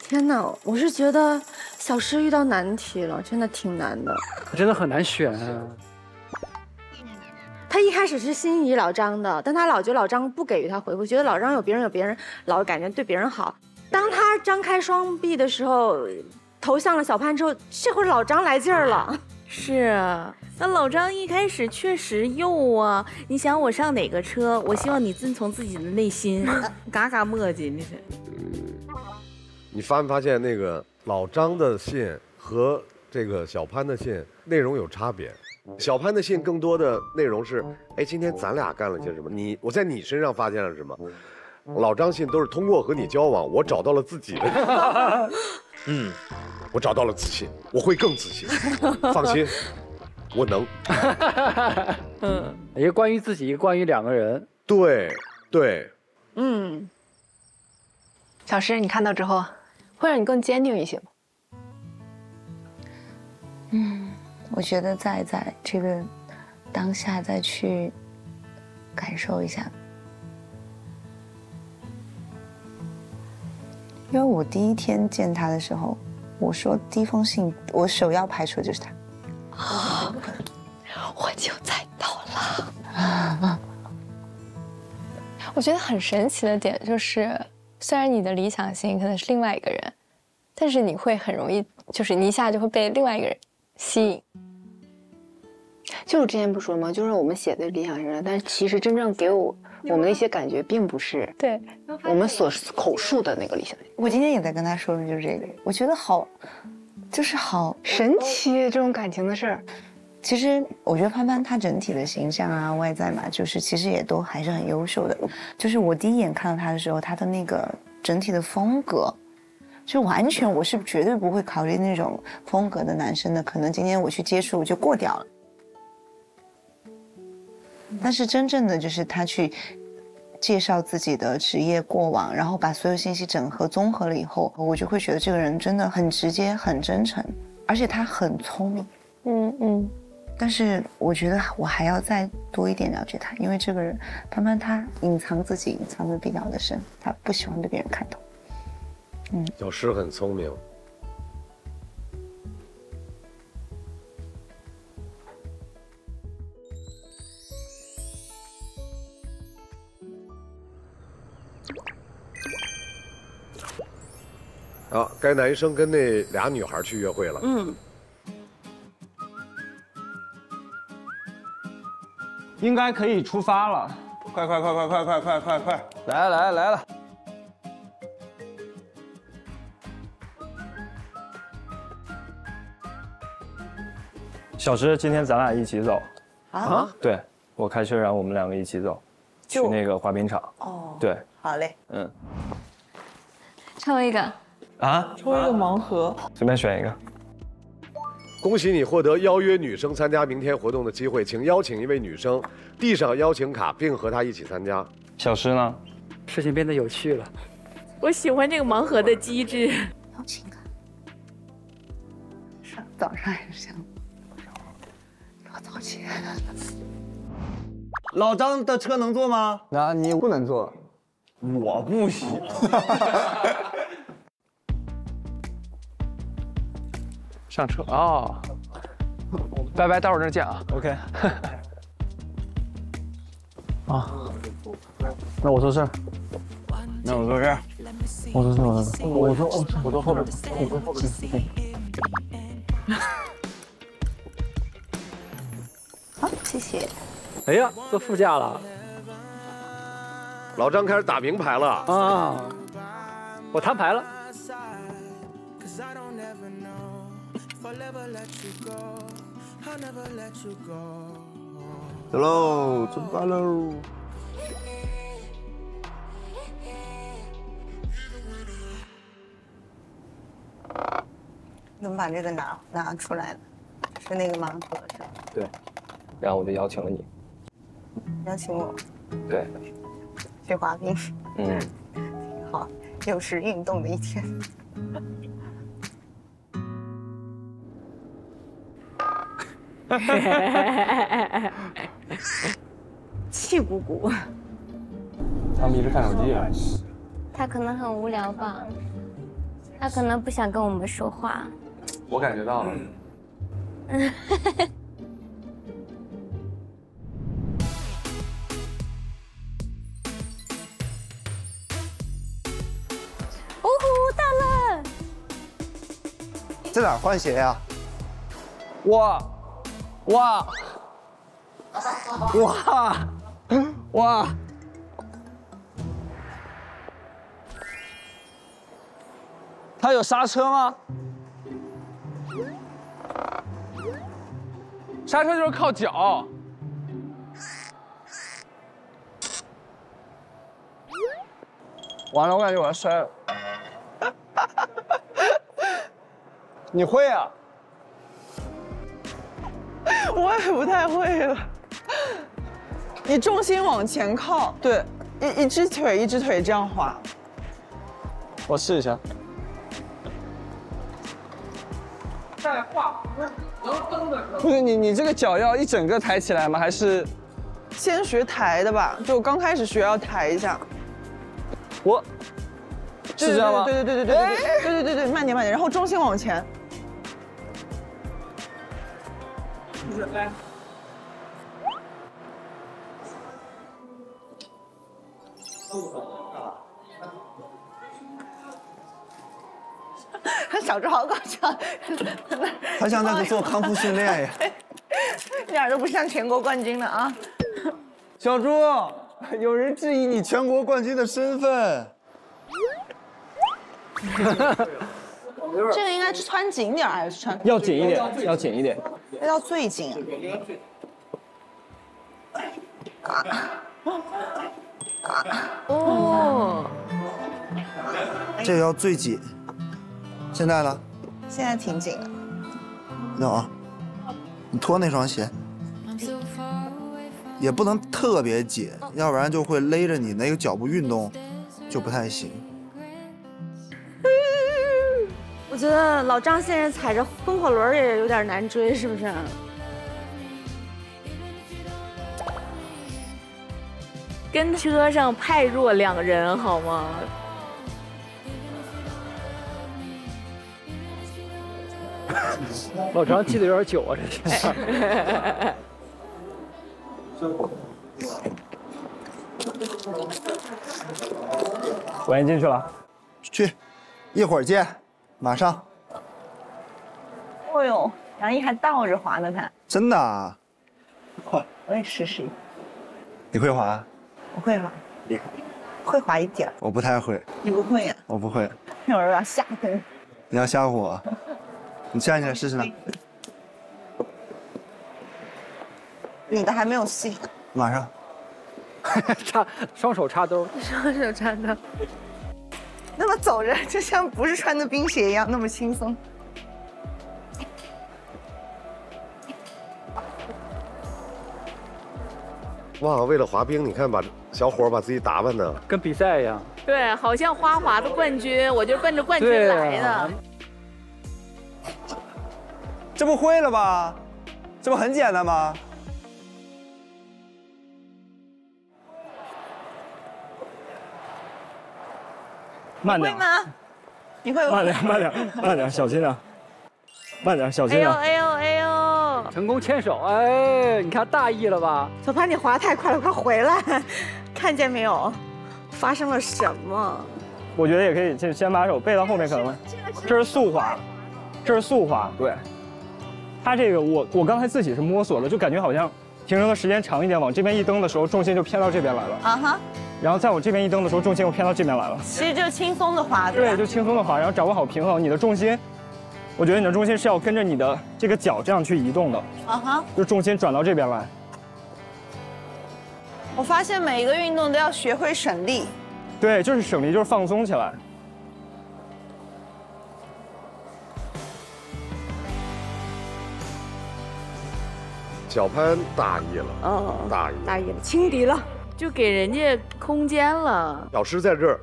天哪，我是觉得小诗遇到难题了，真的挺难的，真的很难选啊。 他一开始是心仪老张的，但他老觉得老张不给予他回复，觉得老张有别人有别人，老感觉对别人好。当他张开双臂的时候，投向了小潘之后，这会儿老张来劲儿了。是啊，那老张一开始确实幼啊。你想我上哪个车？我希望你遵从自己的内心，嘎嘎磨叽那是。你发没发现那个老张的信和这个小潘的信内容有差别？ 小潘的信更多的内容是，哎，今天咱俩干了些什么？你我在你身上发现了什么？老张信都是通过和你交往，我找到了自己的，嗯，我找到了自信，我会更自信，放心，我能。嗯，一个关于自己，一个关于两个人。对对，嗯。小诗，你看到之后，会让你更坚定一些吗？嗯。 我觉得在在这个当下再去感受一下，因为我第一天见他的时候，我说第一封信我首要排除就是他，啊，我就猜到了。我觉得很神奇的点就是，虽然你的理想型可能是另外一个人，但是你会很容易，就是你一下就会被另外一个人。 吸引，就是之前不说吗？就是我们写的理想型，但是其实真正给我我们的一些感觉，并不是对我们所口述的那个理想型。我今天也在跟他说的就是这个，我觉得好，就是好神奇这种感情的事儿。其实我觉得潘潘他整体的形象啊、外在嘛，就是其实也都还是很优秀的。就是我第一眼看到他的时候，他的那个整体的风格。 就完全，我是绝对不会考虑那种风格的男生的。可能今天我去接触，我就过掉了。但是真正的就是他去介绍自己的职业过往，然后把所有信息整合综合了以后，我就会觉得这个人真的很直接、很真诚，而且他很聪明。嗯嗯。但是我觉得我还要再多一点了解他，因为这个人潘潘他隐藏自己隐藏的比较的深，他不喜欢被别人看到。 嗯，小诗很聪明。啊，该男生跟那俩女孩去约会了。嗯。应该可以出发了。快快快快快快快快快！来来来了。 小石，今天咱俩一起走啊？对，我开车，然后我们两个一起走，去那个滑冰场。哦，对，好嘞，嗯，抽一个啊，抽一个盲盒，随便选一个。恭喜你获得邀约女生参加明天活动的机会，请邀请一位女生递上邀请卡，并和她一起参加。小石呢？事情变得有趣了。我喜欢这个盲盒的机制。邀请卡，上早上还是下午？ 早起。老张的车能坐吗？那你不能坐，我不行。上车哦，拜拜，待会儿再见啊。OK。啊，那我坐这儿，那我坐这儿，我坐这儿，我坐我坐我坐后边，我坐后边。好，谢谢。哎呀，坐副驾了。老张开始打名牌了啊！我摊牌了。走喽，出发喽！能把这个拿拿出来了，是那个盲盒是吧？对。 然后我就邀请了你，邀请我，对，去滑冰，嗯，挺好，又是运动的一天。气鼓鼓。他们一直看手机啊。他可能很无聊吧，他可能不想跟我们说话。我感觉到了。嗯。在哪换鞋呀？哇，哇，哇，哇！他有刹车吗？刹车就是靠脚。完了，我感觉我要摔了。 你会啊？我也不太会了。你重心往前靠，对，一一只腿一只腿这样滑。我试一下。再来画，不是能蹬的。不是你，你这个脚要一整个抬起来吗？还是先学抬的吧？就刚开始学要抬一下。我是这样吗？对对对对对对对对对，慢点慢点，然后重心往前。 来，他小时候好搞笑，他像那个做康复训练呀，一点都不像全国冠军的啊！小猪，有人质疑你全国冠军的身份。这个应该穿紧点还是穿？要紧一点，要紧一点。 那叫最紧啊！哦，这个要最紧。现在呢？现在挺紧的。那啊，你脱那双鞋，也不能特别紧，要不然就会勒着你那个脚步运动，就不太行。 我觉得老张先生踩着风火轮也有点难追，是不是？跟车上派若两人，好吗？老张记得有点久啊，这天。我先进去了，去。 一一会儿见，马上。哦呦，杨毅还倒着滑呢，他真的啊？哇，我也试试。你会滑？我会滑。厉害。会滑一点。我不太会。你不会呀？我不会。一会儿我要吓唬你。你要吓唬我？你站起来试试呢。你的还没有戏。马上。 插双手插兜，双手插兜，那么走着就像不是穿的冰鞋一样那么轻松。哇，为了滑冰，你看把小伙把自己打扮的跟比赛一样。对，好像花滑的冠军，我就是奔着冠军来的。啊、这不会了吧？这不很简单吗？ 慢点，你会慢点，慢点，慢点，小心点，慢点，小心点。哎呦哎呦哎呦！成功牵手，哎，你看大意了吧？小潘，你滑太快了，快回来！看见没有，发生了什么？我觉得也可以，就先把手背到后面，可能。这是速滑，这是速滑，对。他这个我我刚才自己是摸索了，就感觉好像停留的时间长一点，往这边一蹬的时候，重心就偏到这边来了。啊哈。 然后在我这边一蹬的时候，重心又偏到这边来了。其实就轻松的滑，对，就轻松的滑，然后掌握好平衡。你的重心，我觉得你的重心是要跟着你的这个脚这样去移动的。啊哈，就重心转到这边来。我发现每一个运动都要学会省力。对，就是省力，就是放松起来。小潘大意了，哦，大意，大意了，轻敌了。 就给人家空间了。老师在这儿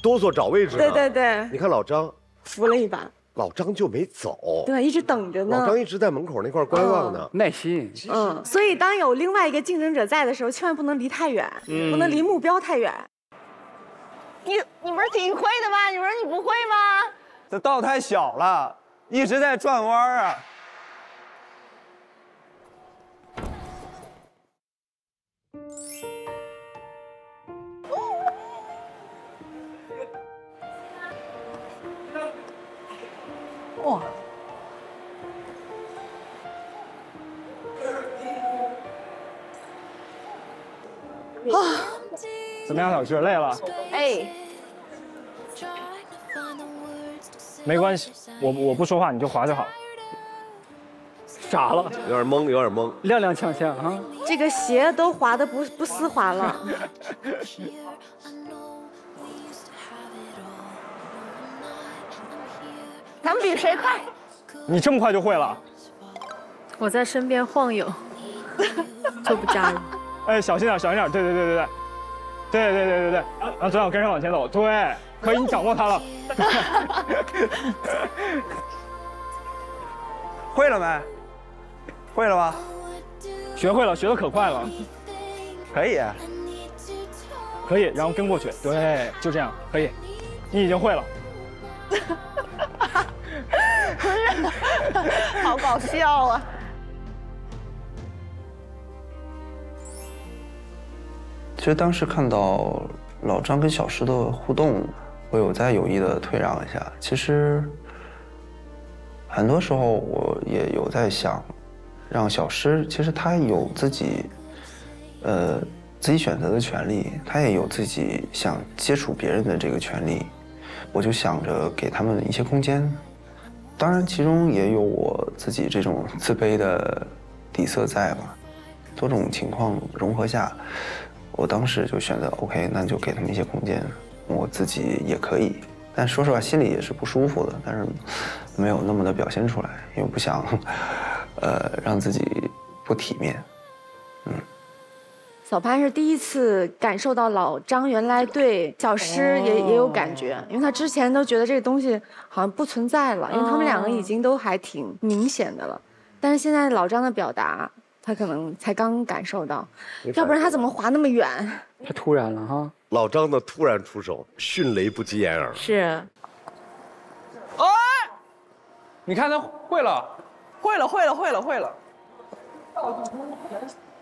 哆嗦找位置。对对对。你看老张扶了一把，老张就没走。对，一直等着呢。老张一直在门口那块观望呢，耐心。嗯。所以当有另外一个竞争者在的时候，千万不能离太远，不能离目标太远。你你不是挺会的吗？你不是你不会吗？这道太小了，一直在转弯啊。 哇！啊！怎么样，小志累了？哎，没关系，我我不说话，你就滑就好。傻了，有点懵，有点懵，踉踉跄跄啊！这个鞋都滑的不不丝滑了。咱们比谁快？你这么快就会了？我在身边晃悠，就不扎了。哎，小心点，小心点！对对对对对，对对对对对。然后左脚跟上往前走，对，可以，你掌握它了。会了没？会了吧？学会了，学得可快了。可以，可以，然后跟过去，对，就这样，可以，你已经会了。不是，好搞笑啊！其实当时看到老张跟小石的互动，我有在有意的退让一下。其实很多时候我也有在想，让小石，其实他有自己，呃，自己选择的权利，他也有自己想接触别人的这个权利。我就想着给他们一些空间。 当然，其中也有我自己这种自卑的底色在吧。多种情况融合下，我当时就选择 OK， 那就给他们一些空间，我自己也可以。但说实话，心里也是不舒服的，但是没有那么的表现出来，因为不想，呃，让自己不体面。嗯。小潘是第一次感受到老张原来对小诗也、oh. 也有感觉，因为他之前都觉得这个东西好像不存在了，因为他们两个已经都还挺明显的了。Oh. 但是现在老张的表达，他可能才刚感受到，要不然他怎么滑那么远？太突然了哈！老张的突然出手，迅雷不及掩耳。是。哎，你看他会了，会了，会了，会了，会了。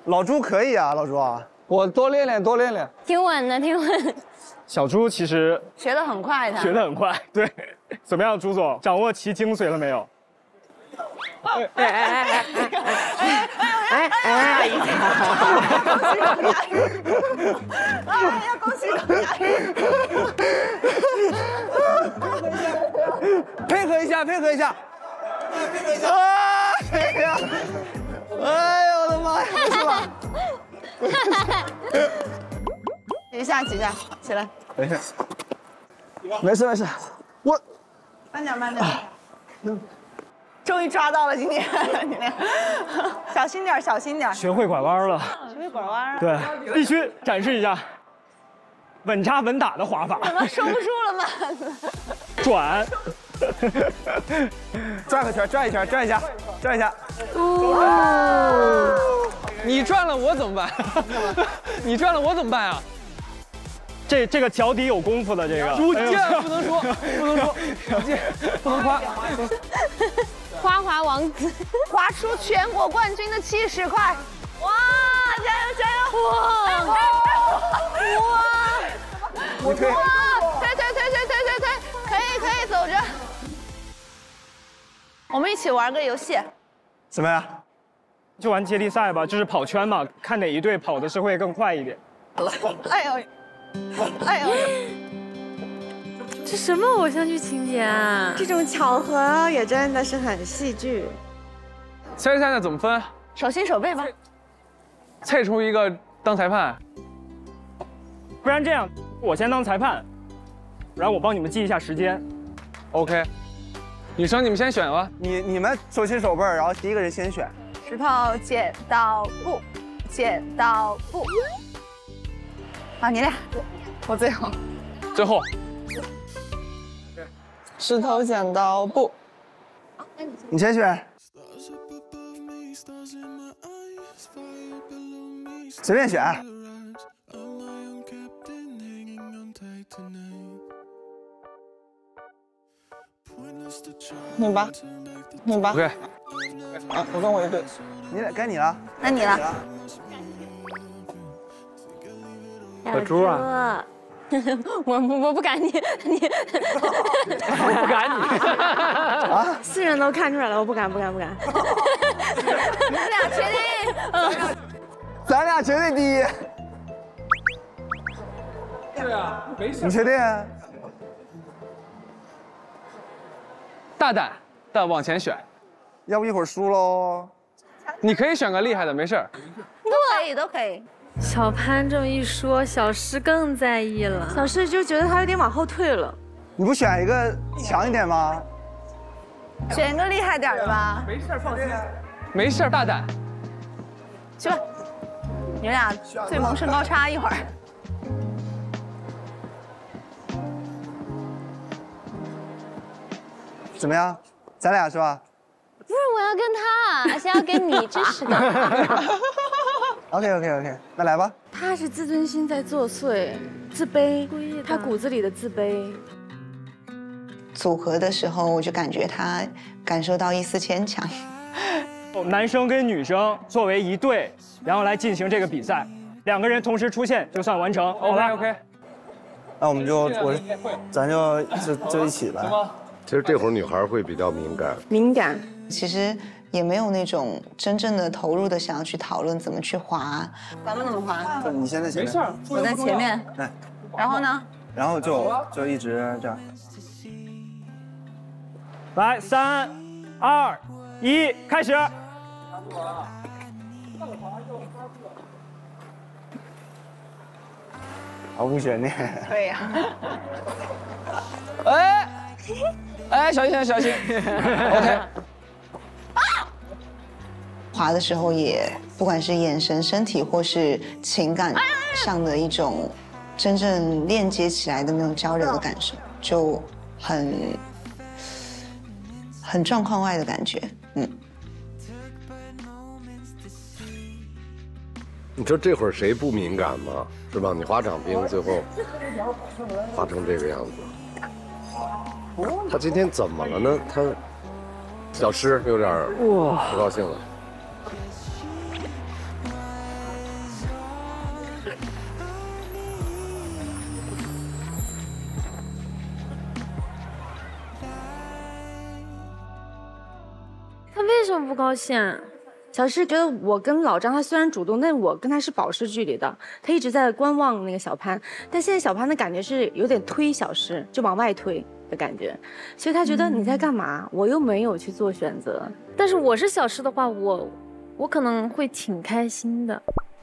老朱可以啊，老朱啊，我多练练，多练练。挺稳的，挺稳。小朱其实学得很快的，学得很快。对，怎么样，朱总，掌握其精髓了没有？哎哎哎哎哎哎哎！哎呀，恭喜恭喜！配合一下，配合一下，配合一下！哎呀，哎呦我的妈呀！不是吧？ 几下几下，起来。没事，没事没事，我慢点慢点。嗯，终于抓到了今天，你俩小心点小心点。学会拐弯了，学会拐弯。对，必须展示一下稳扎稳打的滑法。怎么收不住了吗？转，转个圈，转一圈，转一下，转一下。哦。 你转了我怎么办？你转了我怎么办啊？这这个脚底有功夫的这个，逐渐不能说，不能说，逐渐不能夸。花滑王子，滑出全国冠军的气势，快！哇，加油加油！哇哇！我推，推推推推推推推，可以可以，走着。我们一起玩个游戏，怎么样？ 就玩接力赛吧，就是跑圈嘛，看哪一队跑的是会更快一点。哎呦，哎呦，这什么偶像剧情节啊！这种巧合也真的是很戏剧。接力赛怎么分？手心手背吧。猜出一个当裁判。不然这样，我先当裁判，然后我帮你们记一下时间。OK。女生你们先选吧，你你们手心手背，然后第一个人先选。 石头剪刀布，剪刀布。好，你俩，我最后，最后。石头剪刀布，你先选，随便选。你吧，你吧。OK。 啊，我跟我一队，你俩该你了，那你了。小猪啊，我我不敢你，你我不敢你啊！世人都看出来了，我不敢不敢不敢。咱俩绝对，嗯，咱俩绝对第一。对啊，没事。你确定？大胆的往前选。 要不一会儿输喽，你可以选个厉害的，没事儿，都可以，都可以。小潘这么一说，小诗更在意了，小诗就觉得他有点往后退了。你不选一个强一点吗？选一个厉害点的吧。没事，放心，没事，大胆。去吧，你俩最萌身高差一会儿。怎么样？咱俩是吧？ 不是，我要跟他，而且要给你支持的。OK OK OK， 那来吧。他是自尊心在作祟，自卑，他骨子里的自卑。组合的时候，我就感觉他感受到一丝牵强。男生跟女生作为一对，然后来进行这个比赛，两个人同时出现就算完成。OK OK， 那我们就我咱就就就一起来。其实这会儿女孩会比较敏感，敏感。 其实也没有那种真正的投入的想要去讨论怎么去滑，咱们怎么滑？你先在前面，我在前面。来，然后呢？然后就就一直这样。来，三、二、一，开始。毫无悬念。对呀。哎，哎，小心，小心。OK。 滑的时候也，不管是眼神、身体或是情感上的一种真正链接起来的那种交流的感受，就很很状况外的感觉。嗯。你说这会儿谁不敏感吗？是吧？你滑场冰最后滑成这个样子，他今天怎么了呢？他小诗有点不高兴了。他为什么不高兴啊？ 小诗觉得我跟老张，他虽然主动，但我跟他是保持距离的。他一直在观望那个小潘，但现在小潘的感觉是有点推小诗，就往外推的感觉，所以他觉得你在干嘛？嗯、我又没有去做选择。但是我是小诗的话，我我可能会挺开心的，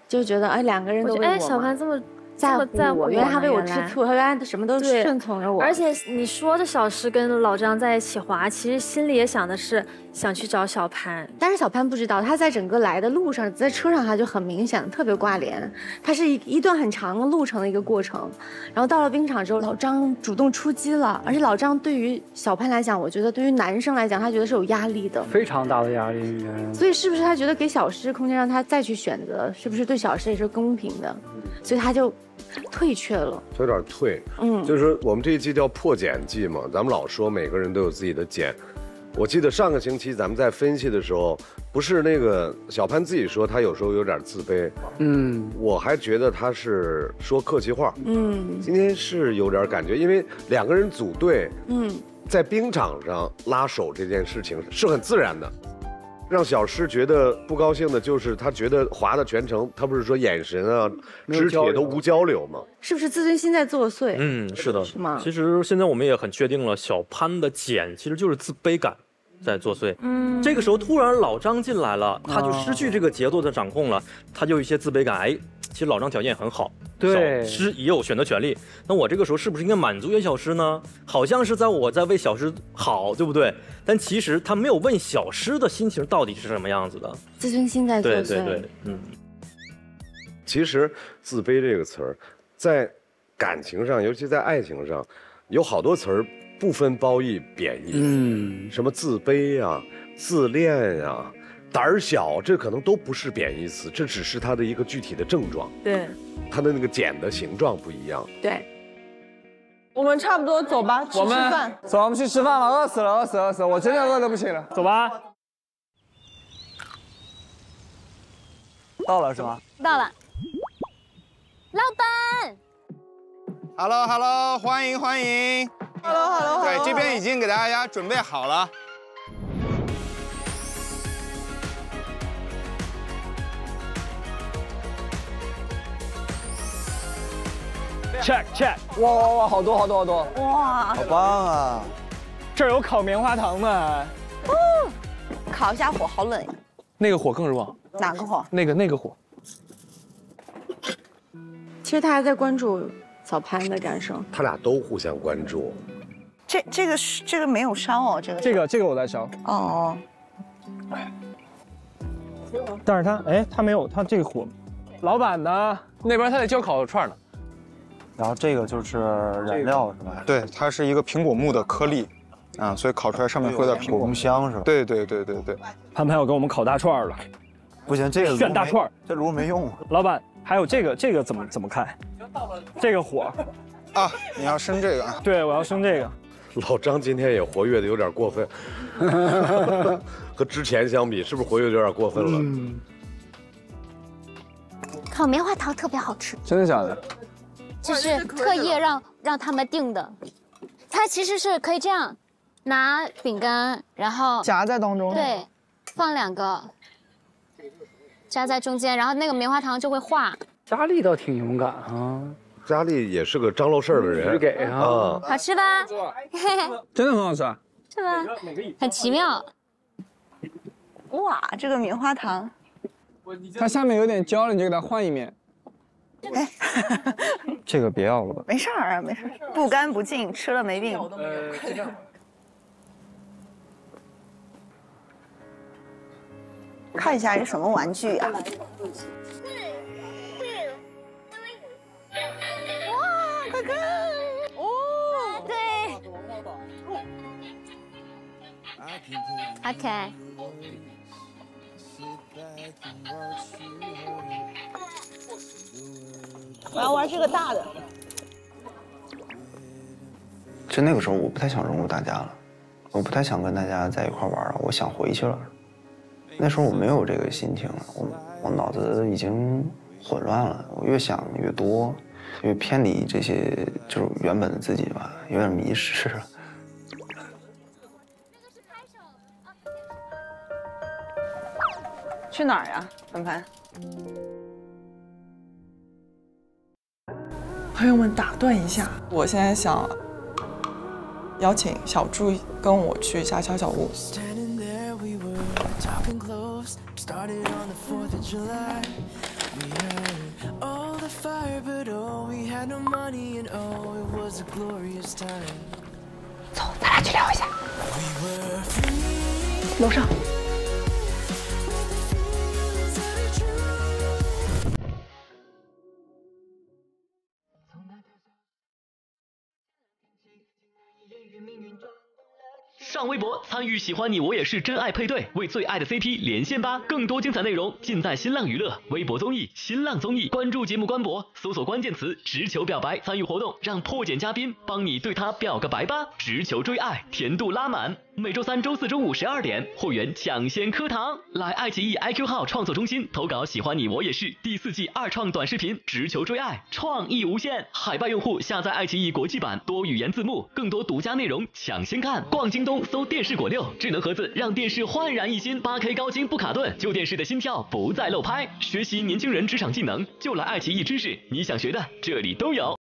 就觉得哎，两个人都为我哎，小潘这么在乎我，原来他为我吃醋，他原来什么都顺从着我。而且你说这小诗跟老张在一起滑，其实心里也想的是。 想去找小潘，但是小潘不知道，他在整个来的路上，在车上他就很明显特别挂脸。他是一一段很长的路程的一个过程，然后到了冰场之后，老张主动出击了，而且老张对于小潘来讲，我觉得对于男生来讲，他觉得是有压力的，非常大的压力。所以是不是他觉得给小诗空间让他再去选择，是不是对小诗也是公平的？所以他就退却了，有点退。嗯，就是我们这一季叫破茧季嘛，咱们老说每个人都有自己的茧。 我记得上个星期咱们在分析的时候，不是那个小潘自己说他有时候有点自卑，嗯，我还觉得他是说客气话，嗯，今天是有点感觉，因为两个人组队，嗯，在冰场上拉手这件事情是很自然的。 让小诗觉得不高兴的就是，他觉得滑的全程，他不是说眼神啊、肢体都无交流吗？是不是自尊心在作祟？嗯，是的，是吗？其实现在我们也很确定了，小潘的茧其实就是自卑感在作祟。嗯，这个时候突然老张进来了，他就失去这个节奏的掌控了，哦、他就有一些自卑感。哎，其实老张条件也很好，对，小诗也有选择权利。那我这个时候是不是应该满足于小诗呢？好像是在我在为小诗好，对不对？ 但其实他没有问小诗的心情到底是什么样子的，自尊心在作祟。对对对，嗯。其实自卑这个词儿，在感情上，尤其在爱情上，有好多词儿不分褒义贬义。嗯，什么自卑啊、自恋啊、胆小，这可能都不是贬义词，这只是他的一个具体的症状。对，他的那个茧的形状不一样。对。 我们差不多走吧，去吃饭。走，我们去吃饭吧，饿死了，饿死了，饿死了！我真的饿得不行了。走吧。到了是吗？到了。老板 ，Hello Hello， 欢迎欢迎。Hello Hello， 对，这边已经给大家准备好了。Check check， 哇哇哇，好多好多好多，哇，好棒啊！这儿有烤棉花糖呢，哦，烤一下火，好冷呀。那个火更热。哪个火？那个那个火。其实他还在关注小潘的感受。他俩都互相关注。这这个是这个没有烧哦，这个这个这个我在烧。哦。但是他哎，他没有他这个火。老板呢？那边他在教烤串呢。 然后这个就是染料是吧？对，它是一个苹果木的颗粒，啊，所以烤出来上面会有点苹果木香是吧？对对对对对。潘潘要给我们烤大串了，不行，这个炫大串，这炉没用。老板，还有这个这个怎么怎么看？这个火啊，你要生这个啊？对，我要生这个。老张今天也活跃的有点过分，和之前相比，是不是活跃的有点过分了？嗯。烤棉花糖特别好吃，真的假的？ 就是特意让让他们定的，它其实是可以这样，拿饼干，然后夹在当中，对，放两个，夹在中间，然后那个棉花糖就会化。佳丽倒挺勇敢啊，佳丽也是个张罗事儿的人，给啊，好吃吧？真的很好吃，是吧？很奇妙。哇，这个棉花糖，它下面有点焦了，你就给它换一面。 哎，这个别要了吧？没事儿啊，没事儿，不干不净，吃了没病。看一下是什么玩具啊？哇，快看！哦，对，好可爱。 我要玩这个大的。就那个时候，我不太想融入大家了，我不太想跟大家在一块玩了，我想回去了。那时候我没有这个心情了，我我脑子已经混乱了，我越想越多，越偏离这些就是原本的自己吧，有点迷失了。 去哪儿呀，凡凡？朋友们，打断一下，我现在想邀请小猪跟我去一下小小屋。走，咱俩去聊一下。楼上。 上微博参与“喜欢你我也是真爱配对”，为最爱的 C P 连线吧！更多精彩内容尽在新浪娱乐微博综艺、新浪综艺。关注节目官博，搜索关键词“直球表白”，参与活动，让破茧嘉宾帮你对他表个白吧！直球追爱，甜度拉满。每周三、周四中午十二点，会员抢先课堂。来爱奇艺 I Q 号创作中心投稿“喜欢你我也是”第四季二创短视频《直球追爱》，创意无限。海外用户下载爱奇艺国际版，多语言字幕，更多独家内容抢先看。逛京东。 搜电视果六智能盒子，让电视焕然一新。八K 高清不卡顿，旧电视的心跳不再漏拍。学习年轻人职场技能，就来爱奇艺知识，你想学的这里都有。